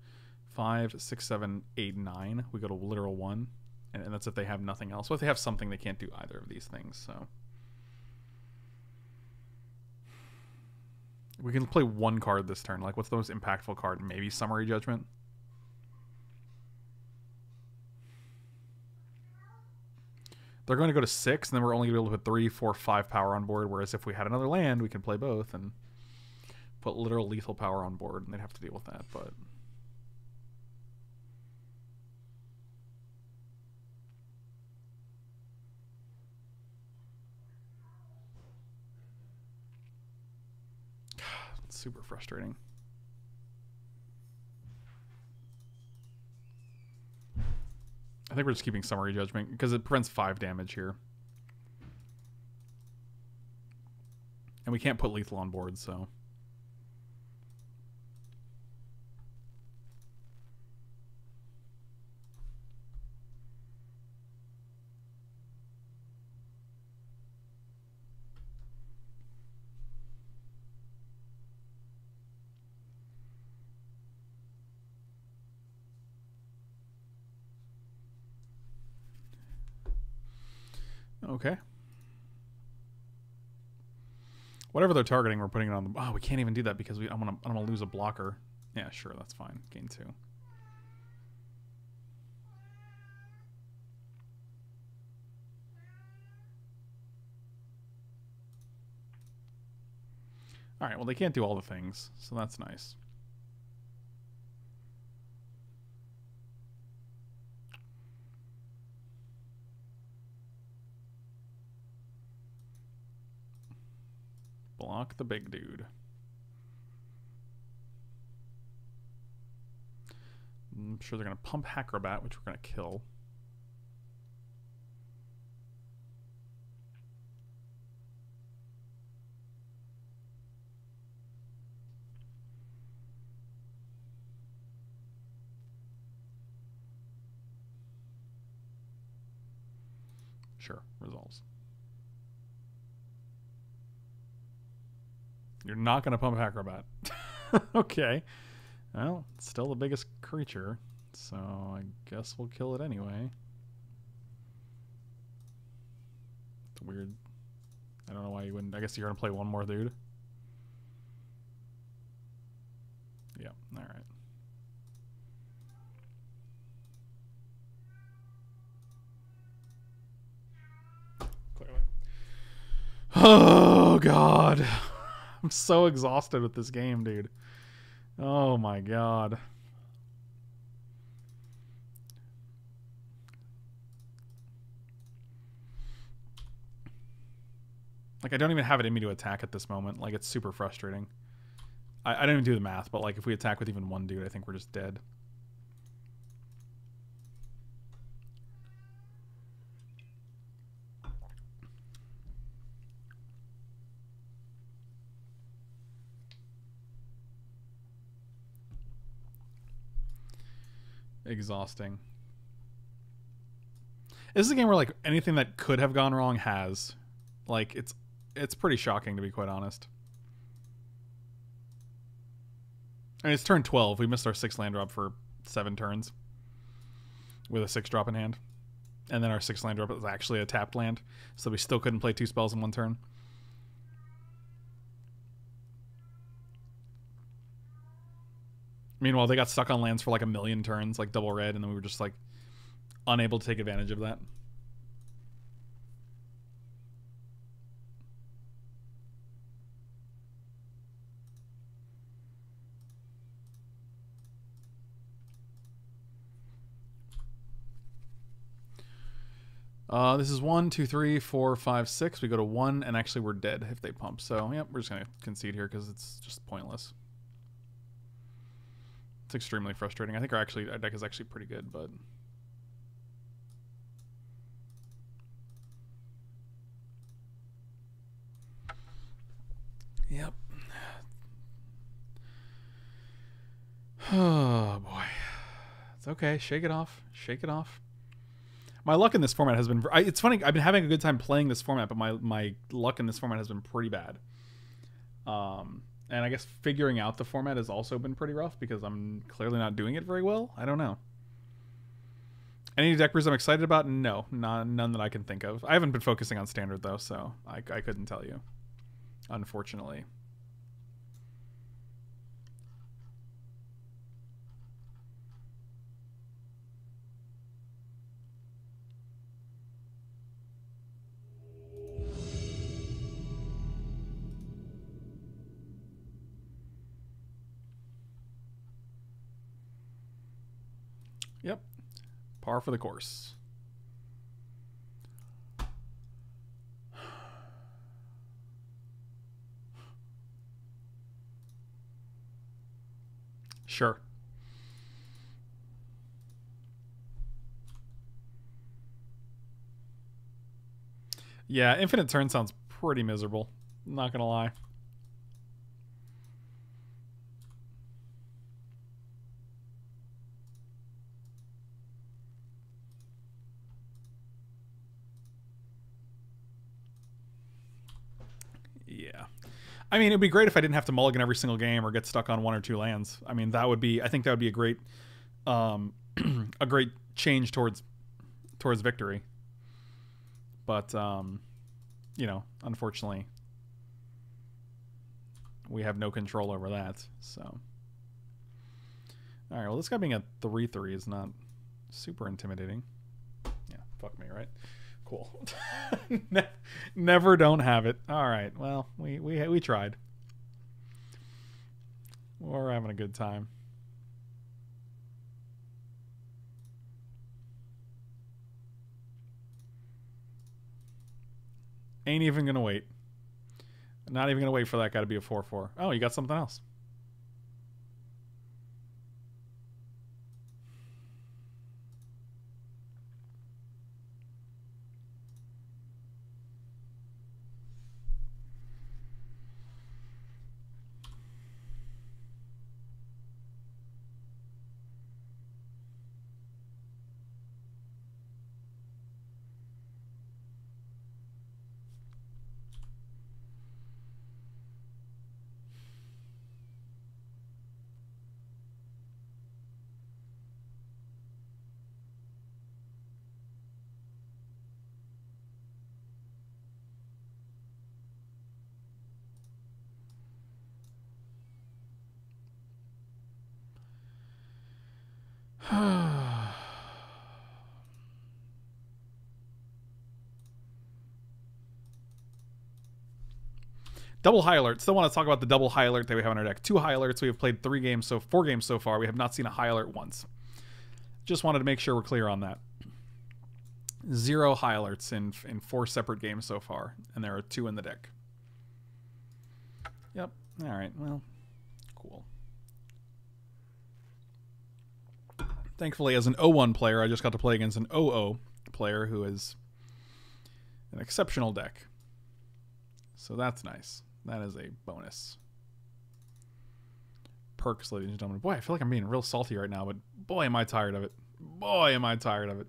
Five, six, seven, eight, nine. We go to literal one, and, and that's if they have nothing else. Well, if they have something, they can't do either of these things. So we can play one card this turn. Like, what's the most impactful card? Maybe Summary Judgment. They're going to go to six, and then we're only going to be able to put three, four, five power on board. Whereas if we had another land, we can play both and put literal lethal power on board, and they'd have to deal with that, but. Super frustrating. I think we're just keeping Summary Judgment because it prevents five damage here. And we can't put lethal on board, so. Okay. Whatever they're targeting, we're putting it on the. Oh, we can't even do that because we. I'm gonna. I'm gonna lose a blocker. Yeah, sure, that's fine. Gain two. All right. Well, they can't do all the things, so that's nice. Block the big dude. I'm sure they're going to pump Hackrobat, which we're going to kill. Sure, resolves. You're not going to pump Hackrobat. Okay. Well, it's still the biggest creature, so I guess we'll kill it anyway. It's weird. I don't know why you wouldn't. I guess you're going to play one more dude. Yeah, all right. Clearly. Oh, God. I'm so exhausted with this game, dude. Oh my god. Like, I don't even have it in me to attack at this moment. Like, it's super frustrating. I, I don't even do the math, but like, if we attack with even one dude, I think we're just dead. Exhausting. This is a game where like anything that could have gone wrong has. Like, it's it's pretty shocking, to be quite honest. I mean, it's turn twelve. We missed our sixth land drop for seven turns with a six drop in hand, and then our sixth land drop was actually a tapped land, so we still couldn't play two spells in one turn. Meanwhile, they got stuck on lands for like a million turns, like double red, and then we were just like unable to take advantage of that. Uh, this is one, two, three, four, five, six. We go to one, and actually we're dead if they pump. So, yep, we're just going to concede here because it's just pointless. It's extremely frustrating. I think our, actually, our deck is actually pretty good, but... Yep. Oh, boy. It's okay. Shake it off. Shake it off. My luck in this format has been... I, it's funny. I've been having a good time playing this format, but my, my luck in this format has been pretty bad. Um, and I guess figuring out the format has also been pretty rough because I'm clearly not doing it very well. I don't know. Any deck brews I'm excited about? No. Not, none that I can think of. I haven't been focusing on Standard, though, so I, I couldn't tell you. Unfortunately. Yep. Par for the course. Sure. Yeah, infinite turn sounds pretty miserable. I'm not gonna lie. I mean, it'd be great if I didn't have to mulligan every single game or get stuck on one or two lands. I mean, that would be, I think that would be a great, um, a great change towards, towards victory. But, um, you know, unfortunately, we have no control over that. So, all right. Well, this guy being a three three is not super intimidating. Yeah, fuck me, right? Cool. Never don't have it. All right. Well, we, we, we tried. We're having a good time. Ain't even going to wait. Not even going to wait for that guy to be a four four. Oh, you got something else. Double high alert. Still want to talk about the double high alert that we have in our deck. Two high alerts. We have played three games, so four games so far. We have not seen a high alert once. Just wanted to make sure we're clear on that. Zero high alerts in in four separate games so far, and there are two in the deck. Yep. All right. Well, cool. Thankfully, as an oh one player, I just got to play against an oh oh player who is an exceptional deck. So that's nice. That is a bonus. Perks, ladies and gentlemen. Boy, I feel like I'm being real salty right now, but boy, am I tired of it. Boy, am I tired of it.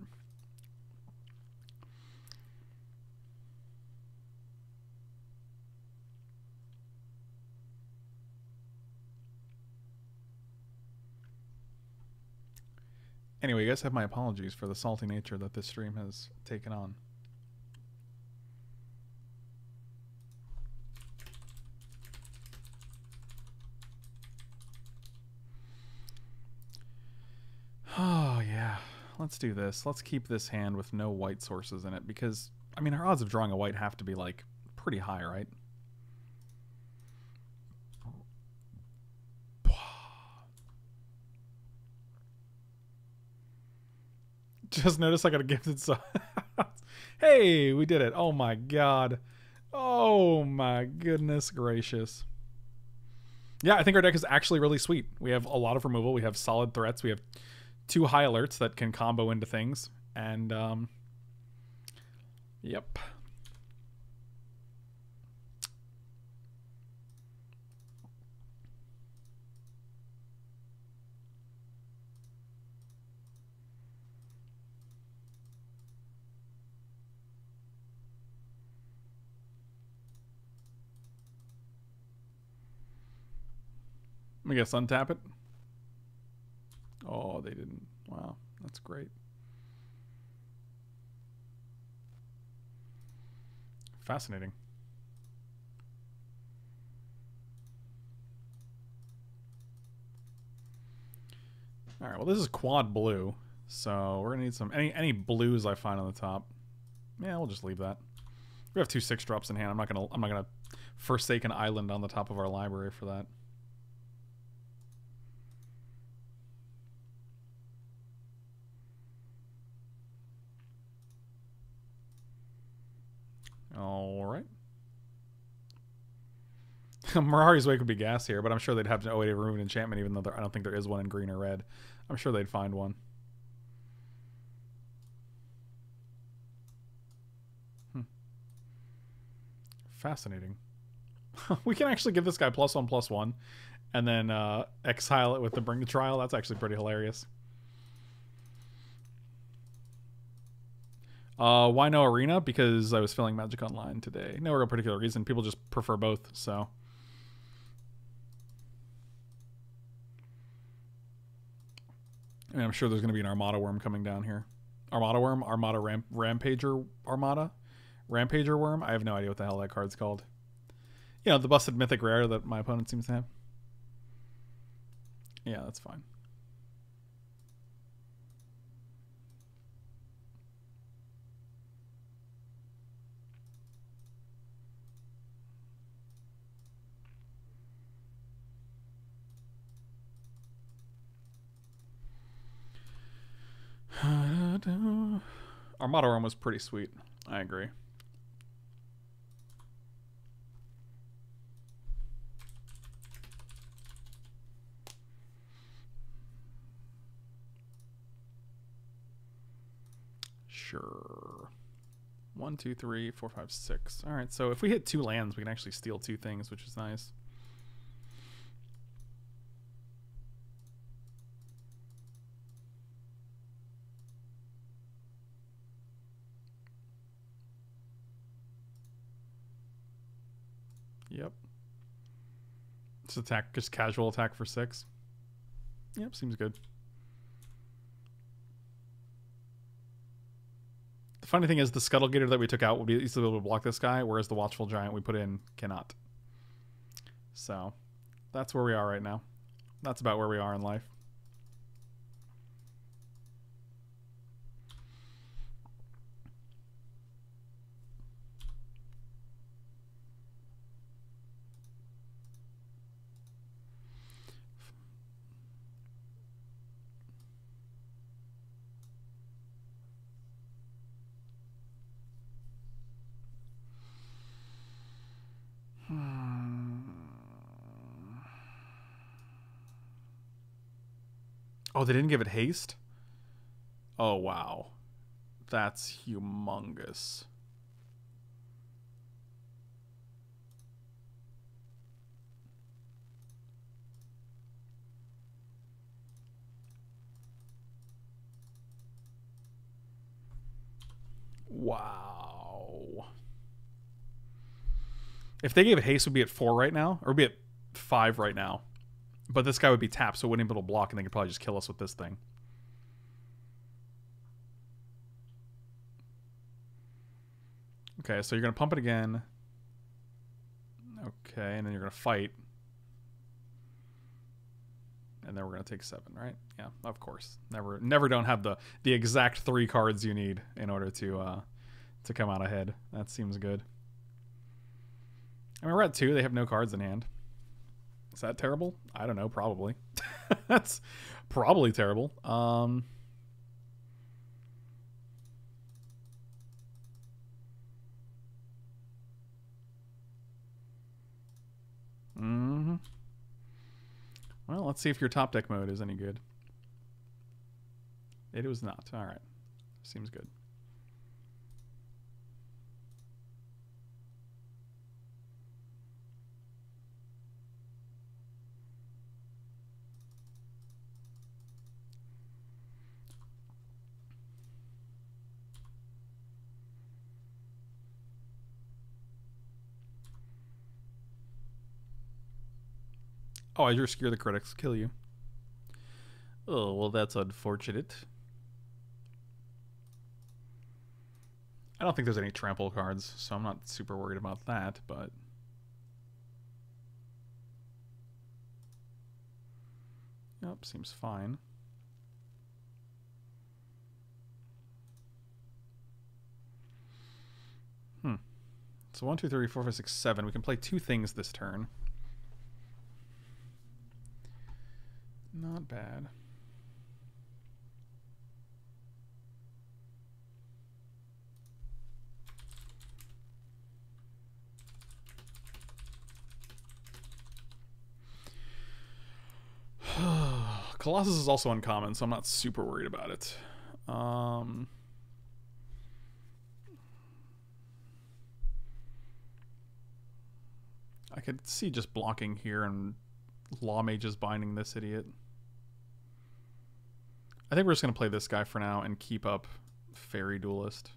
Anyway, you guys have my apologies for the salty nature that this stream has taken on. Oh, yeah. Let's do this. Let's keep this hand with no white sources in it because, I mean, our odds of drawing a white have to be, like, pretty high, right? Just noticed I got a gifted sub. Hey, we did it. Oh my god. Oh my goodness gracious. Yeah, I think our deck is actually really sweet. We have a lot of removal. We have solid threats. We have two high alerts that can combo into things. And, um... yep. I guess untap it. Oh, they didn't. Wow, that's great. Fascinating. All right, well, this is quad blue, so we're gonna need some any any blues I find on the top. Yeah, we'll just leave that. We have two six drops in hand. I'm not gonna I'm not gonna forsake an island on the top of our library for that. All right. Mirari's Wake would be gas here, but I'm sure they'd have to oh eight remove an enchantment, even though there, I don't think there is one in green or red. I'm sure they'd find one. Hmm. Fascinating. We can actually give this guy plus one, plus one, and then uh, exile it with the Bring to Trial. That's actually pretty hilarious. Uh, why no arena? Because I was filling Magic Online today. No real particular reason. People just prefer both, so. I mean, I'm sure there's going to be an Armada Worm coming down here. Armada Worm? Armada Ramp Rampager Armada? Rampager Worm? I have no idea what the hell that card's called. You know, the busted mythic rare that my opponent seems to have. Yeah, that's fine. Armada Worm was pretty sweet. I agree. Sure. One, two, three, four, five, six. All right, so if we hit two lands, we can actually steal two things, which is nice. Yep. Just attack, just casual attack for six. Yep, seems good. The funny thing is the Scuttle Gator that we took out will be easily able to block this guy, whereas the Watchful Giant we put in cannot. So that's where we are right now. That's about where we are in life. Oh, they didn't give it haste? Oh, wow. That's humongous. Wow. If they gave it haste, it would be at four right now, or it would be at five right now. But this guy would be tapped, so it wouldn't be able to block, and they could probably just kill us with this thing. Okay, so you're going to pump it again. Okay, and then you're going to fight. And then we're going to take seven, right? Yeah, of course. Never never don't have the, the exact three cards you need in order to, uh, to come out ahead. That seems good. I mean, we're at two. They have no cards in hand. Is that terrible? I don't know, probably. That's probably terrible. Um, let's see if your top deck mode is any good. It was not. All right. Seems good. Oh, I drew Scare the Critics. Kill you. Oh, well, that's unfortunate. I don't think there's any trample cards, so I'm not super worried about that, but... Yep, seems fine. Hmm. So one, two, three, four, five, six, seven. We can play two things this turn. Not bad. Colossus is also uncommon, so I'm not super worried about it. Um, I could see just blocking here and Lawmage's Binding this idiot. I think we're just going to play this guy for now and keep up Fairy Duelist.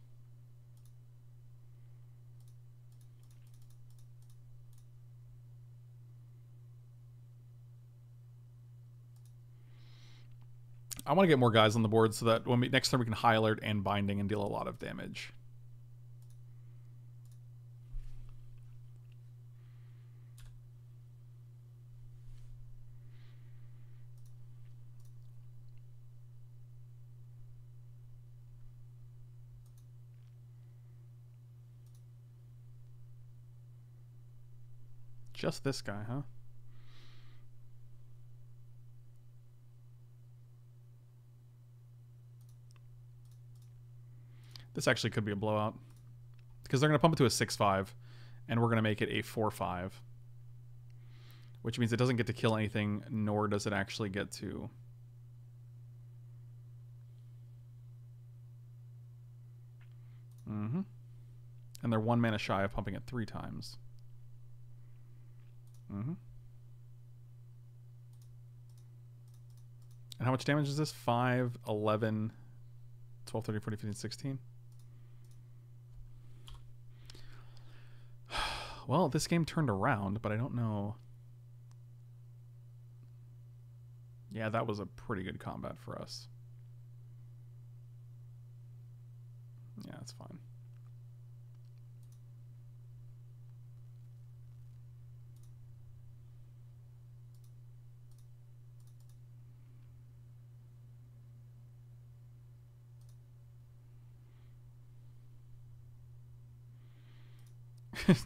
I want to get more guys on the board so that when we, next time we can High Alert and Binding and deal a lot of damage. Just this guy, huh? This actually could be a blowout. Because they're going to pump it to a six five, and we're going to make it a four five. Which means it doesn't get to kill anything, nor does it actually get to... Mm-hmm. And they're one mana shy of pumping it three times. Mm-hmm. And how much damage is this? five, eleven, twelve, thirty, forty, fifteen, sixteen. Well, this game turned around, but I don't know. Yeah, that was a pretty good combat for us. Yeah, that's fine.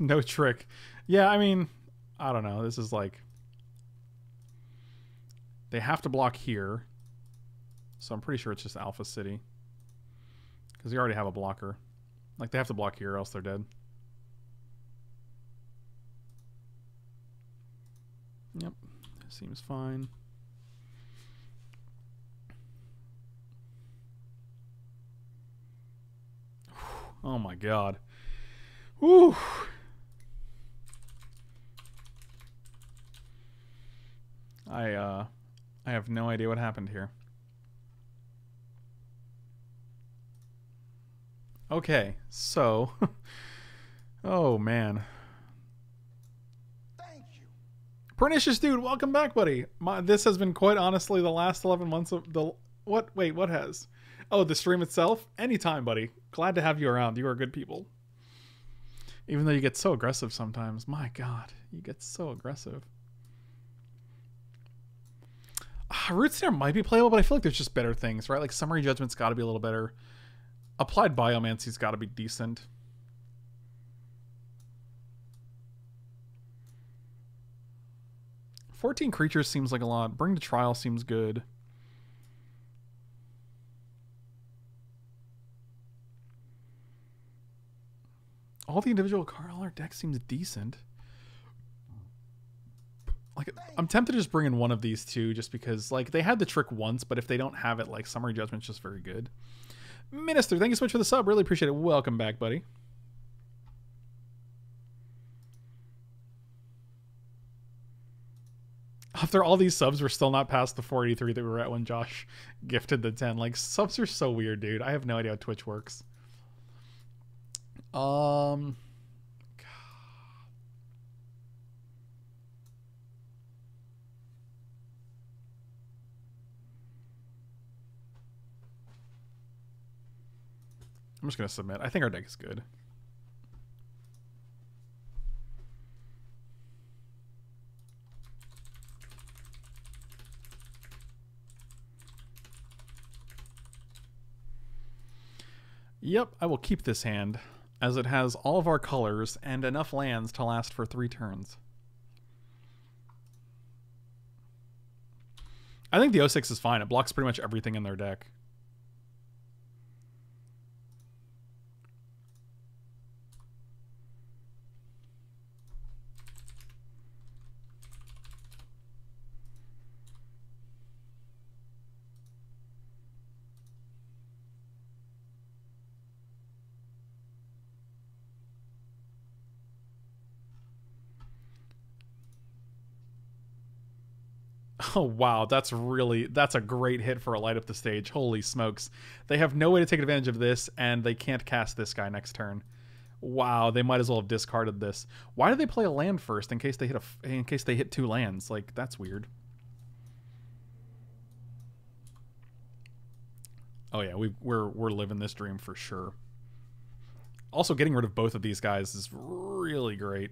No trick. Yeah, I mean, I don't know. This is like... They have to block here. So I'm pretty sure it's just Alpha City. Because they already have a blocker. Like, they have to block here or else they're dead. Yep. Seems fine. Oh my god. Woo! I uh I have no idea what happened here. Okay, so oh man. Thank you. Pernicious Dude, welcome back, buddy. My this has been quite honestly the last eleven months of the what wait, what has? Oh, the stream itself? Anytime, buddy. Glad to have you around. You are good people. Even though you get so aggressive sometimes. My god, you get so aggressive. Ah, Root Snare might be playable, but I feel like there's just better things, right? Like Summary Judgment's got to be a little better. Applied Biomancy's got to be decent. fourteen creatures seems like a lot. Bring to Trial seems good. All the individual card, all our deck seems decent. Like, I'm tempted to just bring in one of these two just because, like, they had the trick once, but if they don't have it, like, Summary Judgment's just very good. Minister, thank you so much for the sub. Really appreciate it. Welcome back, buddy. After all these subs, we're still not past the four eighty-three that we were at when Josh gifted the ten. Like, subs are so weird, dude. I have no idea how Twitch works. Um... I'm just going to submit. I think our deck is good. Yep, I will keep this hand, as it has all of our colors and enough lands to last for three turns. I think the oh six is fine. It blocks pretty much everything in their deck. Oh, wow. That's really, that's a great hit for a light up the stage. Holy smokes. They have no way to take advantage of this, and they can't cast this guy next turn. Wow. They might as well have discarded this. Why do they play a land first in case they hit a, in case they hit two lands? Like, that's weird. Oh yeah. We've, we're, we're living this dream for sure. Also, getting rid of both of these guys is really great.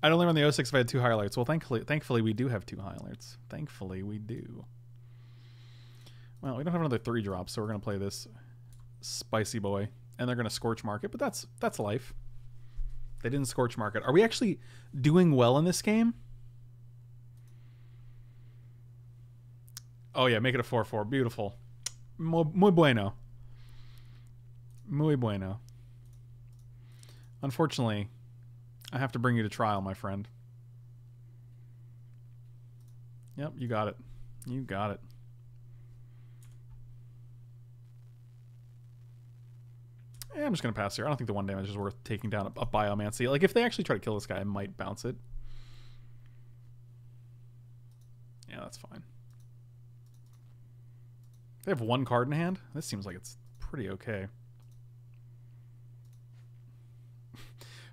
I'd only run the oh six if I had two high alerts. Well, thankfully, thankfully we do have two high alerts. Thankfully we do. Well, we don't have another three drop, so we're going to play this spicy boy. And they're going to Scorch Market, but that's that's life. They didn't Scorch Market. Are we actually doing well in this game? Oh, yeah, make it a four four. Beautiful. Muy, muy bueno. Muy bueno. Unfortunately... I have to bring you to trial, my friend. Yep, you got it. You got it. Eh, I'm just going to pass here. I don't think the one damage is worth taking down a, a Biomancy. Like, if they actually try to kill this guy, I might bounce it. Yeah, that's fine. They have one card in hand? This seems like it's pretty okay.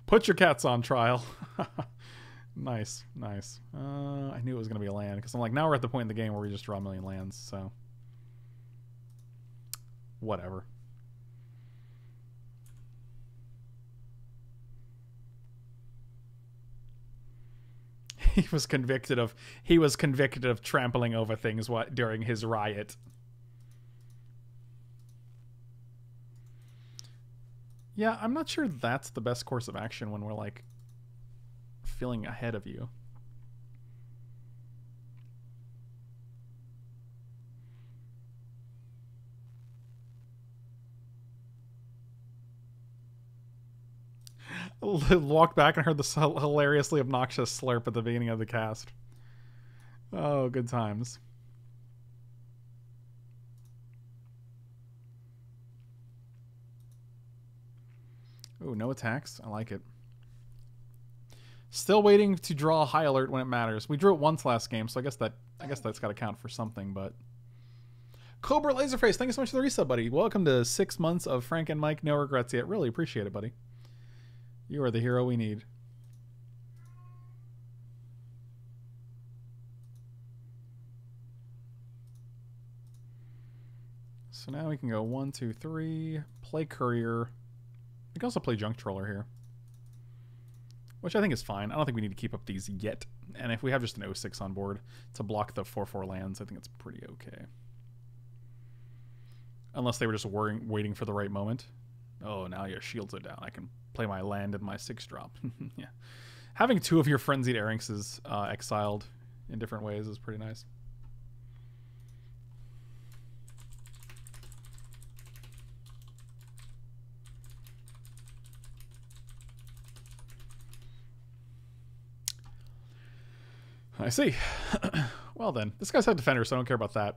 Put your cats on trial. Nice, nice. Uh, I knew it was going to be a land, because I'm like, now we're at the point in the game where we just draw a million lands, so... Whatever. He was convicted of... He was convicted of trampling over things what, during his riot. Yeah, I'm not sure that's the best course of action when we're, like, feeling ahead of you. Walked back and heard this hilariously obnoxious slurp at the beginning of the cast. Oh, good times. Ooh, no attacks. I like it. Still waiting to draw a high alert when it matters. We drew it once last game, so I guess that I guess that's got to count for something. But Cobra Laserface, thank you so much for the resub, buddy. Welcome to six months of Frank and Mike. No regrets yet. Really appreciate it, buddy. You are the hero we need. So now we can go one, two, three. Play Courier. We can also play Junk Troller here, which I think is fine. I don't think we need to keep up these yet. And if we have just an oh six on board to block the four four lands, I think it's pretty okay. Unless they were just worrying, waiting for the right moment. Oh, now your shields are down. I can play my land and my six drop. Yeah. Having two of your Frenzied Erranxes uh, exiled in different ways is pretty nice. I see. Well then, this guy's had defender, so I don't care about that.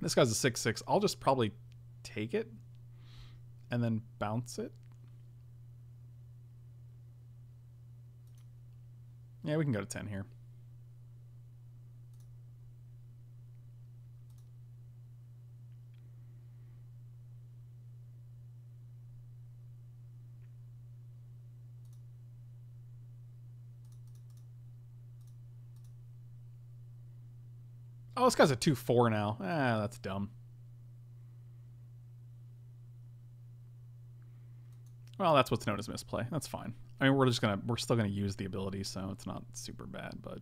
This guy's a six six. I'll just probably take it and then bounce it. Yeah, we can go to ten here. Oh, this guy's a two four now. Ah, that's dumb. Well, that's what's known as misplay. That's fine. I mean, we're just gonna we're still gonna use the ability, so it's not super bad, but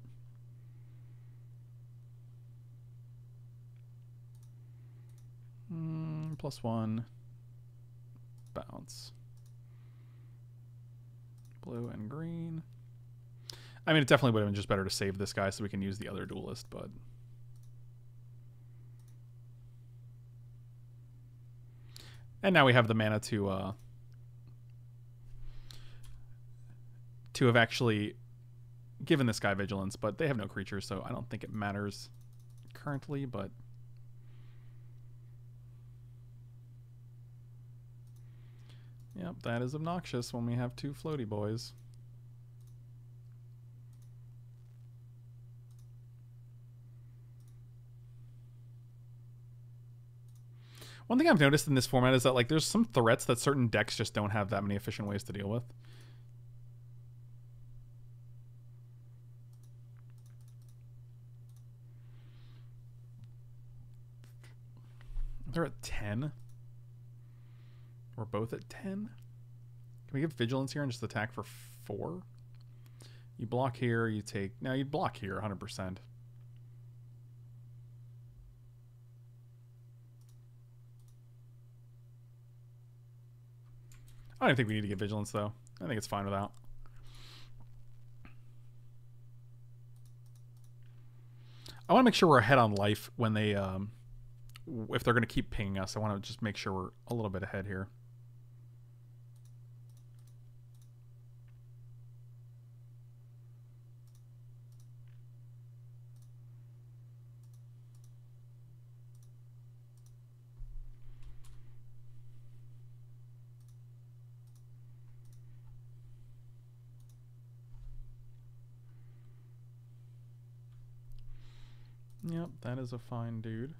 mm, plus one. Bounce. Blue and green. I mean, it definitely would have been just better to save this guy so we can use the other duelist, but and now we have the mana to uh, to have actually given this guy vigilance, but they have no creatures, so I don't think it matters currently. But yep, that is obnoxious when we have two floaty boys. One thing I've noticed in this format is that like there's some threats that certain decks just don't have that many efficient ways to deal with. They're at ten. We're both at ten. Can we get vigilance here and just attack for four? You block here, you take... No, you'd block here one hundred percent. I don't think we need to get vigilance though. I think it's fine without. I want to make sure we're ahead on life when they, um, if they're going to keep pinging us. I want to just make sure we're a little bit ahead here. Yep, that is a fine dude.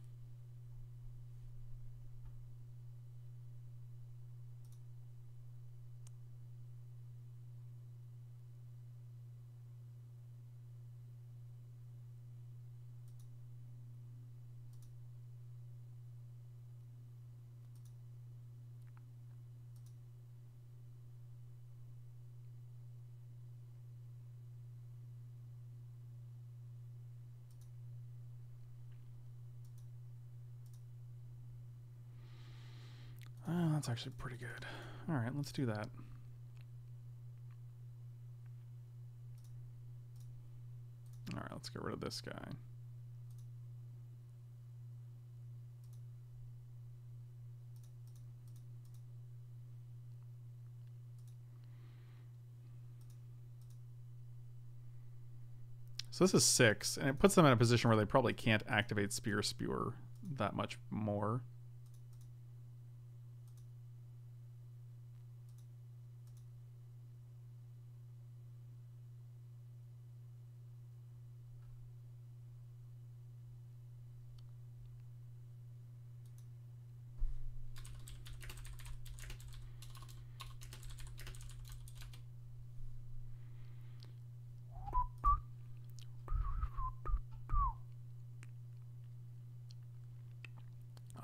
That's actually pretty good. All right, let's do that. All right, let's get rid of this guy. So this is six, and it puts them in a position where they probably can't activate Spear Spewer that much more.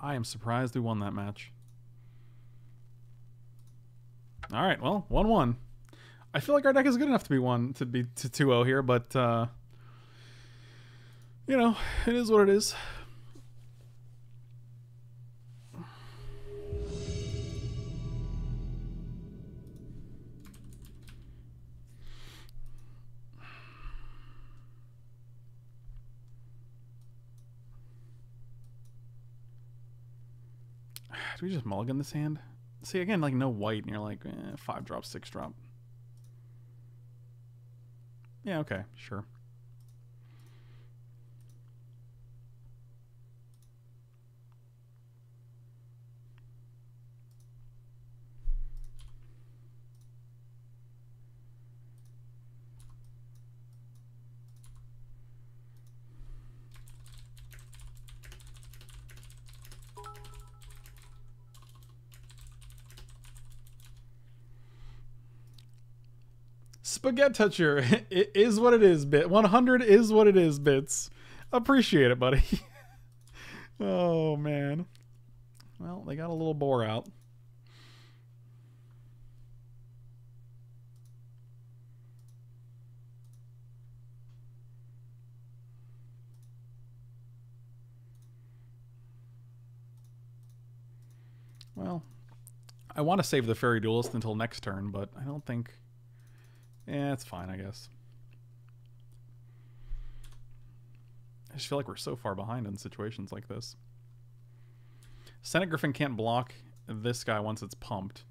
I am surprised we won that match. All right, well, one one. I feel like our deck is good enough to be one to be to two oh here, but uh, you know, it is what it is. Do we just mulligan this hand? See, again, like no white, and you're like, eh, five drop, six drop. Yeah, okay, sure. Spaghetti-toucher, it is what it is, bit. one hundred is what it is, bits. Appreciate it, buddy. Oh, man. Well, they got a little bore out. Well, I want to save the Fairy Duelist until next turn, but I don't think... Yeah, it's fine, I guess. I just feel like we're so far behind in situations like this. Senate Griffin can't block this guy once it's pumped.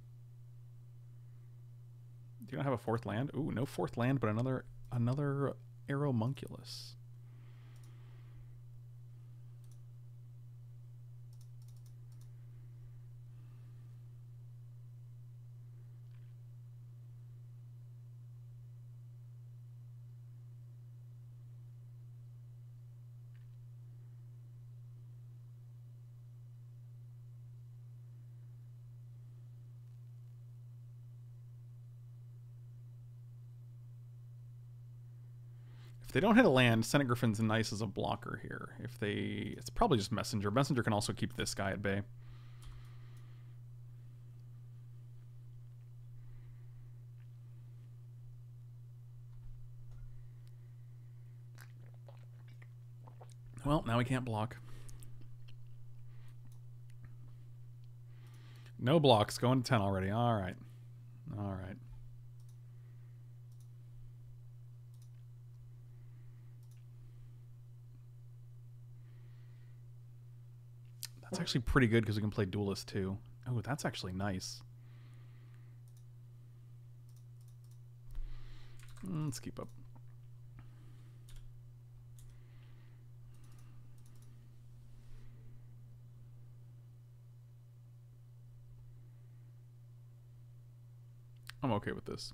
Do you not have a fourth land? Ooh, no fourth land, but another another Aeromunculus. If they don't hit a land, Senate Griffin's nice as a blocker here. If they... It's probably just Messenger. Messenger can also keep this guy at bay. Well, now we can't block. No blocks. Going to ten already. Alright. Alright. That's actually pretty good because we can play Duelist too. Oh, that's actually nice. Let's keep up. I'm okay with this.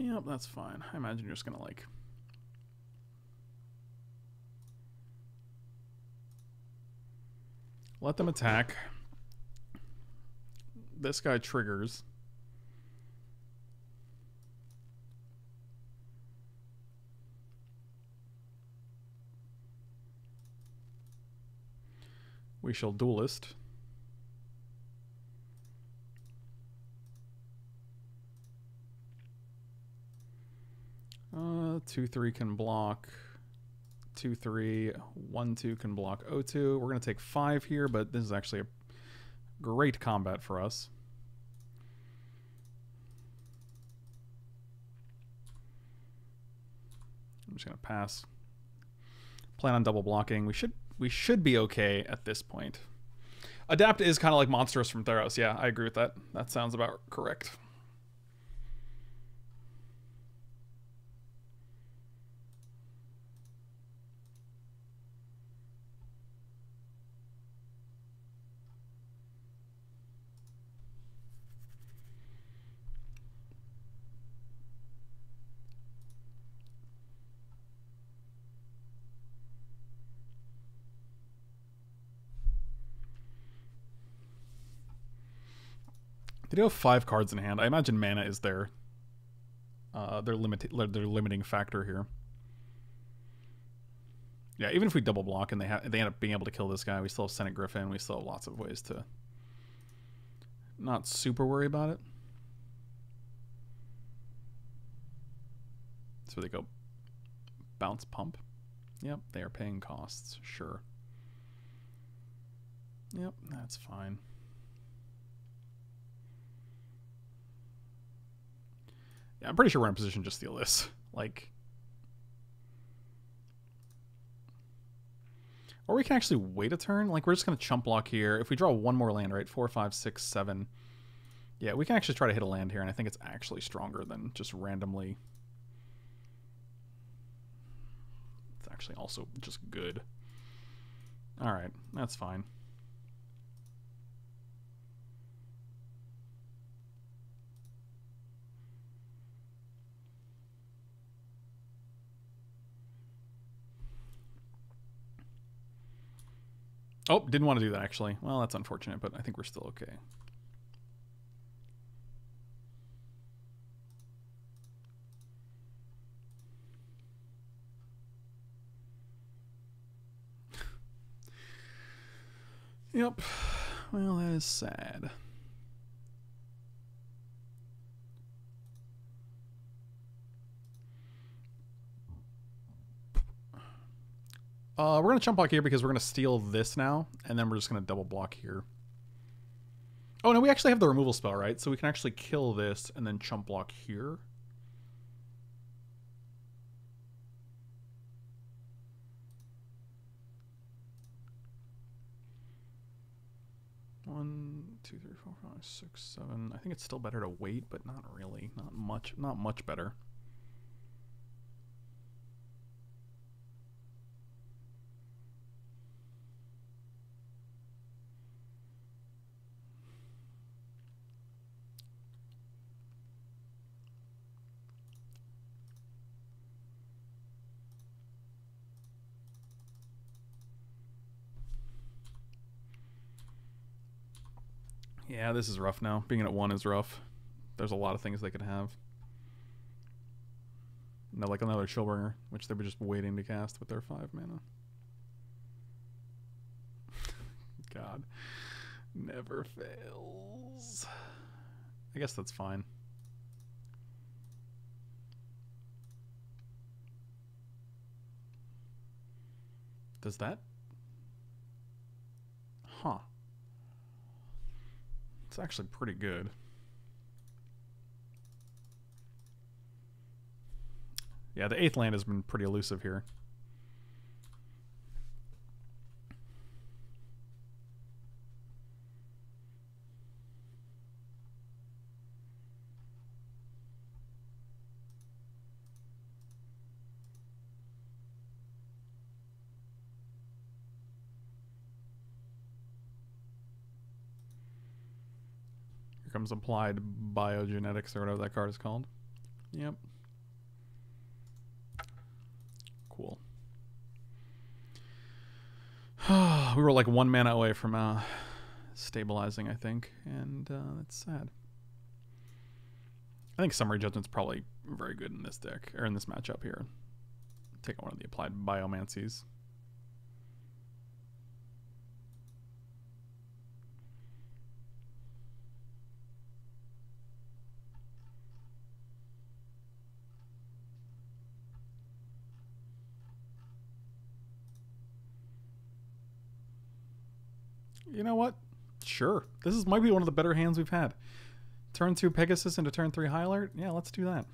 Yep, that's fine. I imagine you're just gonna like... Let them attack. This guy triggers. We shall Duelist. Uh, two three can block. two three. one two can block oh two. We're going to take five here, but this is actually a great combat for us. I'm just going to pass. Plan on double blocking. We should we should be okay at this point. Adapt is kind of like Monstrous from Theros. Yeah, I agree with that. That sounds about correct. They do have five cards in hand. I imagine mana is their uh, their limit their limiting factor here. Yeah, even if we double block and they have they end up being able to kill this guy, we still have Senate Griffin. We still have lots of ways to not super worry about it. So they go bounce pump. Yep, they are paying costs. Sure. Yep, that's fine. Yeah, I'm pretty sure we're in a position to steal this. Like, or we can actually wait a turn. Like, we're just going to chump block here. If we draw one more land, right? Four, five, six, seven. Yeah, we can actually try to hit a land here, and I think it's actually stronger than just randomly. It's actually also just good. Alright, that's fine. Oh, didn't want to do that, actually. Well, that's unfortunate, but I think we're still okay. Yep. Well, that is sad. Uh, we're going to chump block here because we're going to steal this now, and then we're just going to double block here. Oh, no, we actually have the removal spell, right? So we can actually kill this and then chump block here. One, two, three, four, five, six, seven. I think it's still better to wait, but not really. Not much, not much better. Yeah, this is rough now. Being at one is rough. There's a lot of things they could have. No, like another Chillbringer, which they were just waiting to cast with their five mana. God. Never fails. I guess that's fine. Does that? Huh. It's actually pretty good. Yeah, the eighth land has been pretty elusive here. Applied Biogenetics, or whatever that card is called. Yep. Cool. We were like one mana away from uh, stabilizing, I think, and uh, that's sad. I think Summary Judgment's probably very good in this deck, or in this matchup here. Take one of the Applied Biomancies. You know what? Sure. This is might be one of the better hands we've had. Turn two Pegasus into turn three High Alert? Yeah, let's do that.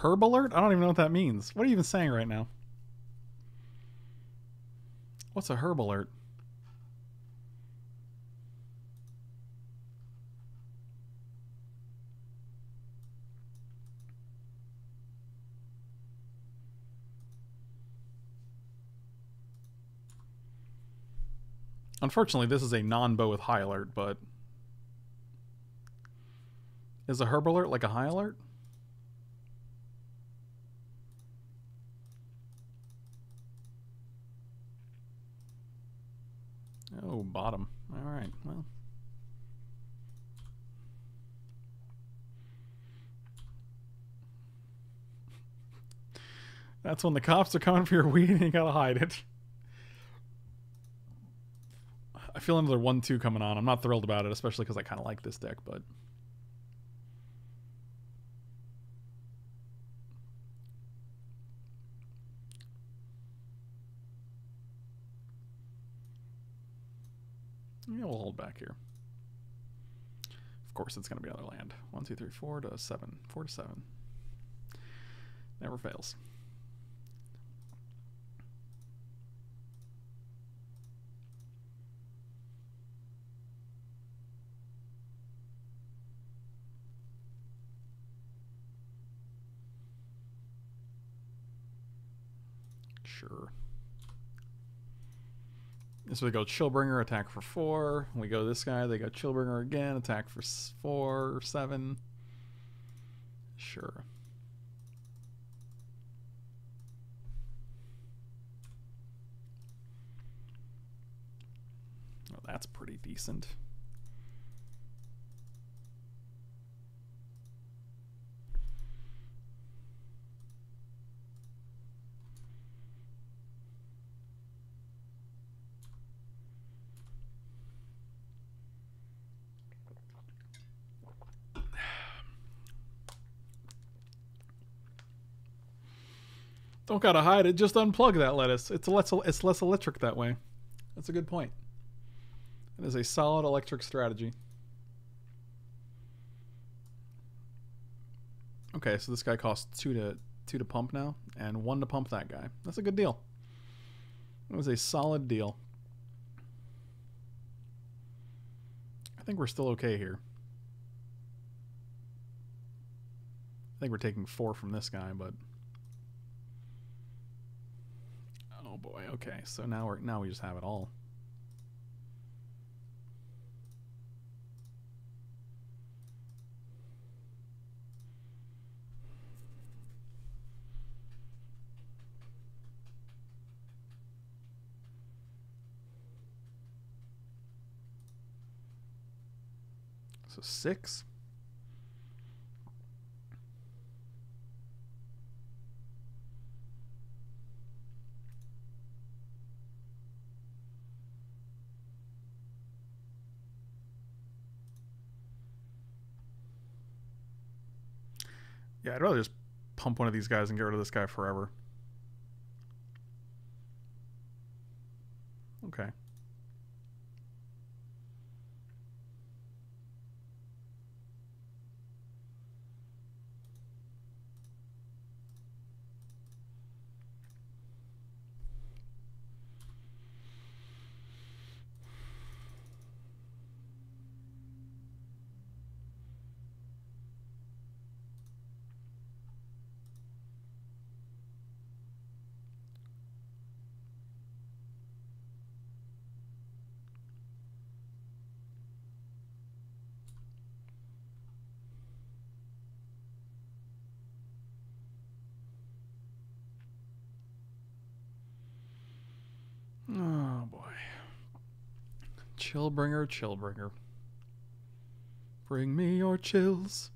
Herb alert? I don't even know what that means. What are you even saying right now? What's a herb alert? Unfortunately, this is a non-bow with high alert, but... Is a herb alert like a high alert? Oh, bottom. All right, well. That's when the cops are coming for your weed and you gotta hide it. I feel another one two coming on. I'm not thrilled about it, especially because I kind of like this deck, but... Yeah, we'll hold back here. Of course, it's going to be another land. One, two, three, four to seven. Four to seven. Never fails. Sure. So we go Chillbringer, attack for four. We go this guy, they go Chillbringer again, attack for four or seven. Sure. Well, that's pretty decent. Don't gotta hide it. Just unplug that lettuce. It's less, it's less electric that way. That's a good point. It is a solid electric strategy. Okay, so this guy costs two to two to pump now, and one to pump that guy. That's a good deal. It was a solid deal. I think we're still okay here. I think we're taking four from this guy, but. Oh boy, okay, so now we're now we just have it all. So six. Yeah, I'd rather just pump one of these guys and get rid of this guy forever. Okay. Chillbringer, Chillbringer. Bring me your chills.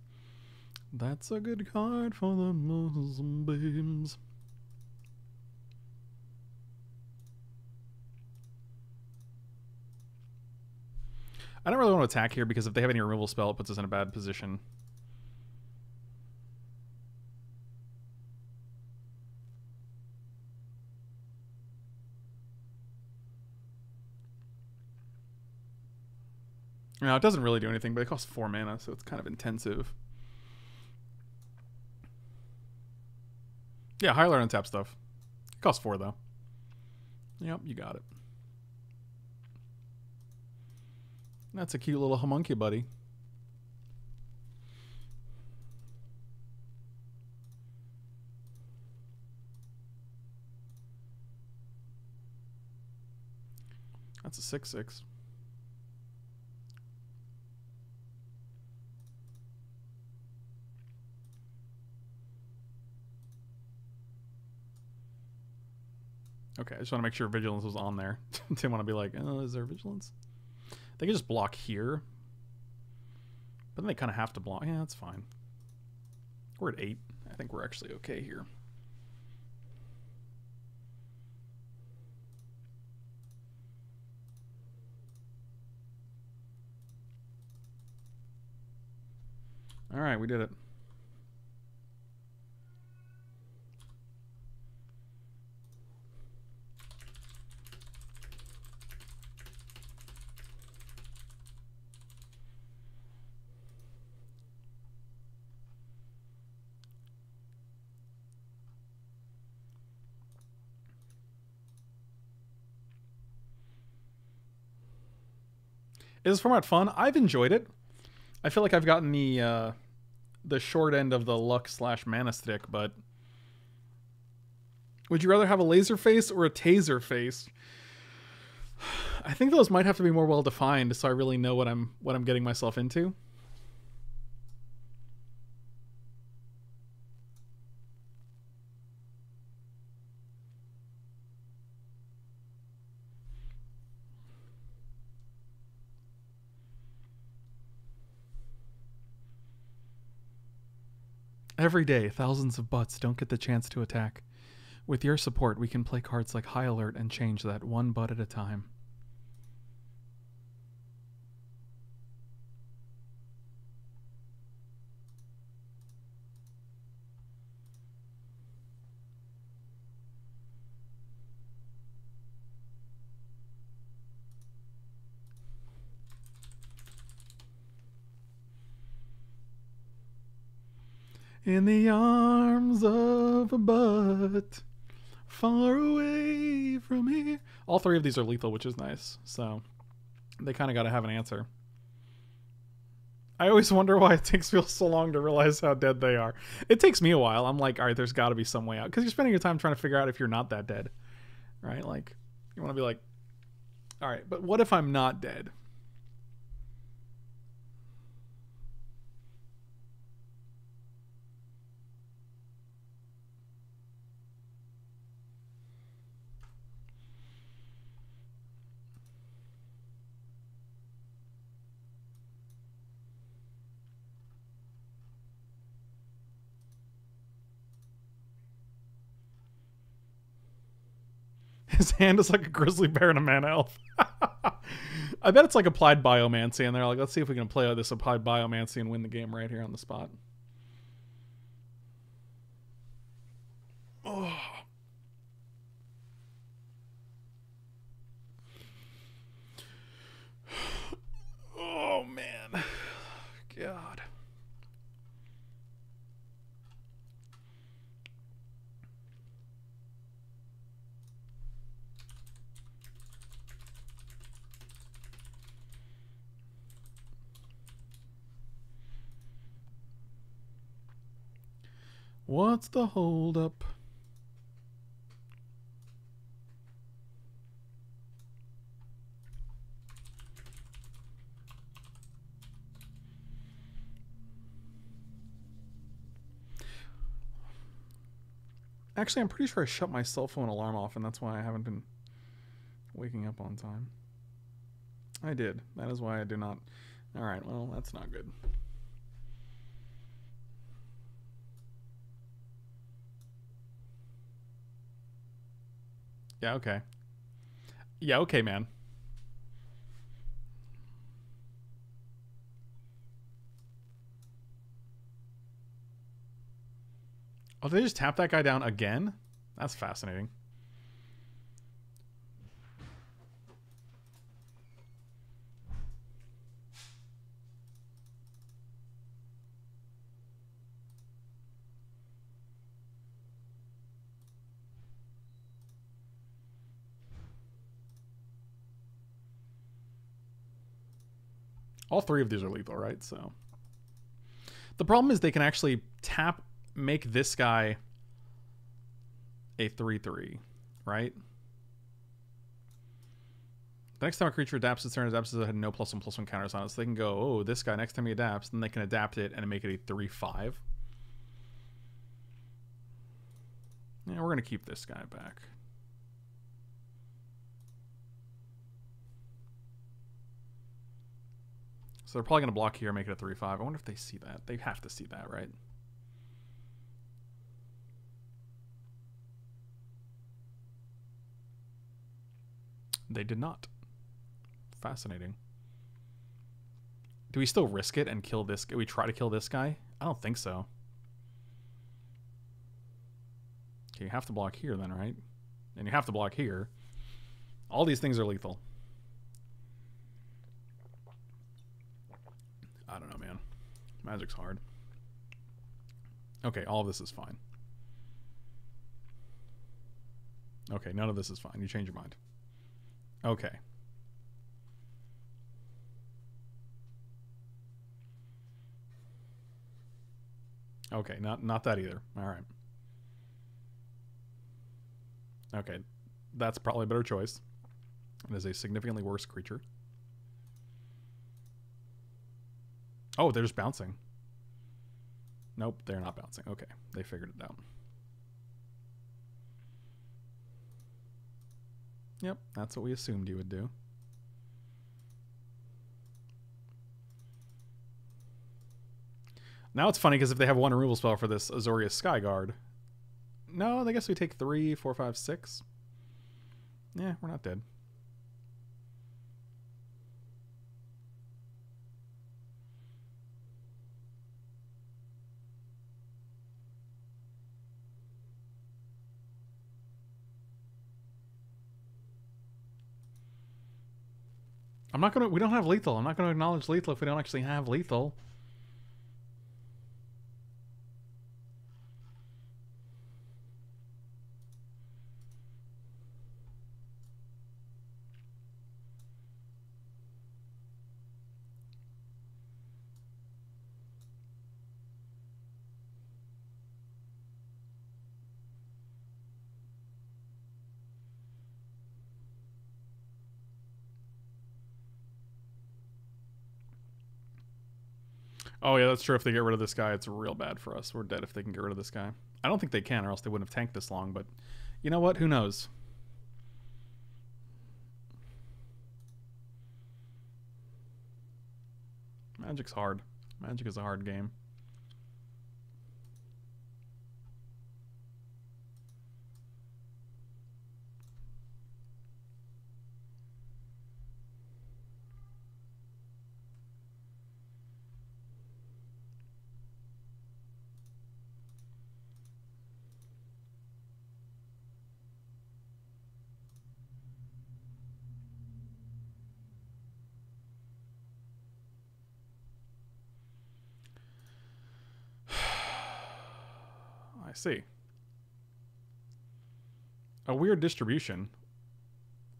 That's a good card for the Muslim beams. I don't really want to attack here because if they have any removal spell, it puts us in a bad position. Now, it doesn't really do anything, but it costs four mana, so it's kind of intensive. Yeah, High Alert untap stuff. It costs four, though. Yep, you got it. That's a cute little homunculi, buddy. That's a six six. Okay, I just want to make sure Vigilance was on there. Didn't want to be like, oh, is there Vigilance? They can just block here. But then they kind of have to block. Yeah, that's fine. We're at eight. I think we're actually okay here. All right, we did it. Is this format fun? I've enjoyed it. I feel like I've gotten the uh, the short end of the luck slash mana stick, but would you rather have a laser face or a taser face? I think those might have to be more well defined, so I really know what I'm what I'm getting myself into. Every day, thousands of butts don't get the chance to attack. With your support, we can play cards like High Alert and change that one butt at a time. In the arms of a butt, far away from here. All three of these are lethal, which is nice. So they kind of got to have an answer. I always wonder why it takes people so long to realize how dead they are. It takes me a while. I'm like, all right, there's got to be some way out. Because you're spending your time trying to figure out if you're not that dead. Right? Like, you want to be like, all right, but what if I'm not dead? His hand is like a grizzly bear and a man elf. I bet it's like Applied Biomancy, and they're like, let's see if we can play out this Applied Biomancy and win the game right here on the spot. Oh. Oh, man. God. What's the hold up? Actually, I'm pretty sure I shut my cell phone alarm off, and that's why I haven't been waking up on time. I did. That is why I did not. All right, well, that's not good. Yeah, okay. Yeah, okay, man. Oh, did they just tap that guy down again? That's fascinating. All three of these are lethal, right? So the problem is they can actually tap, make this guy a three three, right? The next time a creature adapts its turn, adapts it had no plus one plus one counters on it. So they can go, oh, this guy, next time he adapts, then they can adapt it and make it a three five. Yeah, we're going to keep this guy back. So they're probably going to block here and make it a three five. I wonder if they see that. They have to see that, right? They did not. Fascinating. Do we still risk it and kill this guy? We try to kill this guy? I don't think so. Okay, you have to block here then, right? And you have to block here. All these things are lethal. I don't know, man. Magic's hard. Okay, all of this is fine. Okay, none of this is fine. You change your mind. Okay. Okay, not not that either. All right. Okay, that's probably a better choice. It is a significantly worse creature. Oh, they're just bouncing. Nope, they're not bouncing. Okay, they figured it out. Yep, that's what we assumed you would do. Now it's funny because if they have one removal spell for this Azorius Skyguard. No, I guess we take three, four, five, six. Yeah, we're not dead. I'm not gonna. We don't have lethal. I'm not gonna acknowledge lethal if we don't actually have lethal. Oh, yeah, that's true. If they get rid of this guy, it's real bad for us. We're dead if they can get rid of this guy. I don't think they can, or else they wouldn't have tanked this long, but you know what? Who knows? Magic's hard. Magic is a hard game. I see. A weird distribution.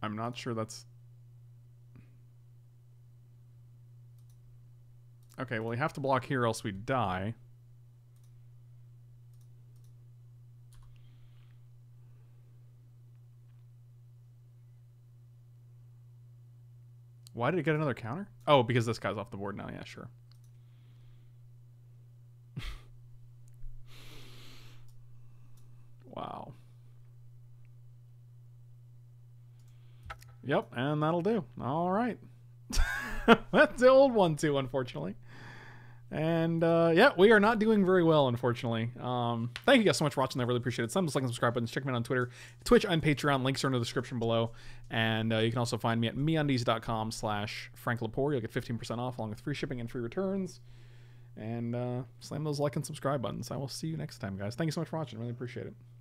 I'm not sure that's... Okay, well, we have to block here, else we die. Why did it get another counter? Oh, because this guy's off the board now. Yeah, sure. Wow. Yep, and that'll do. All right. That's the old one, too, unfortunately. And, uh, yeah, we are not doing very well, unfortunately. Um, thank you guys so much for watching. I really appreciate it. Slam the like and subscribe buttons. Check me out on Twitter, Twitch, and Patreon. Links are in the description below. And uh, you can also find me at meundies.com slash Frank Lepore. You'll get fifteen percent off along with free shipping and free returns. And uh, slam those like and subscribe buttons. I will see you next time, guys. Thank you so much for watching. I really appreciate it.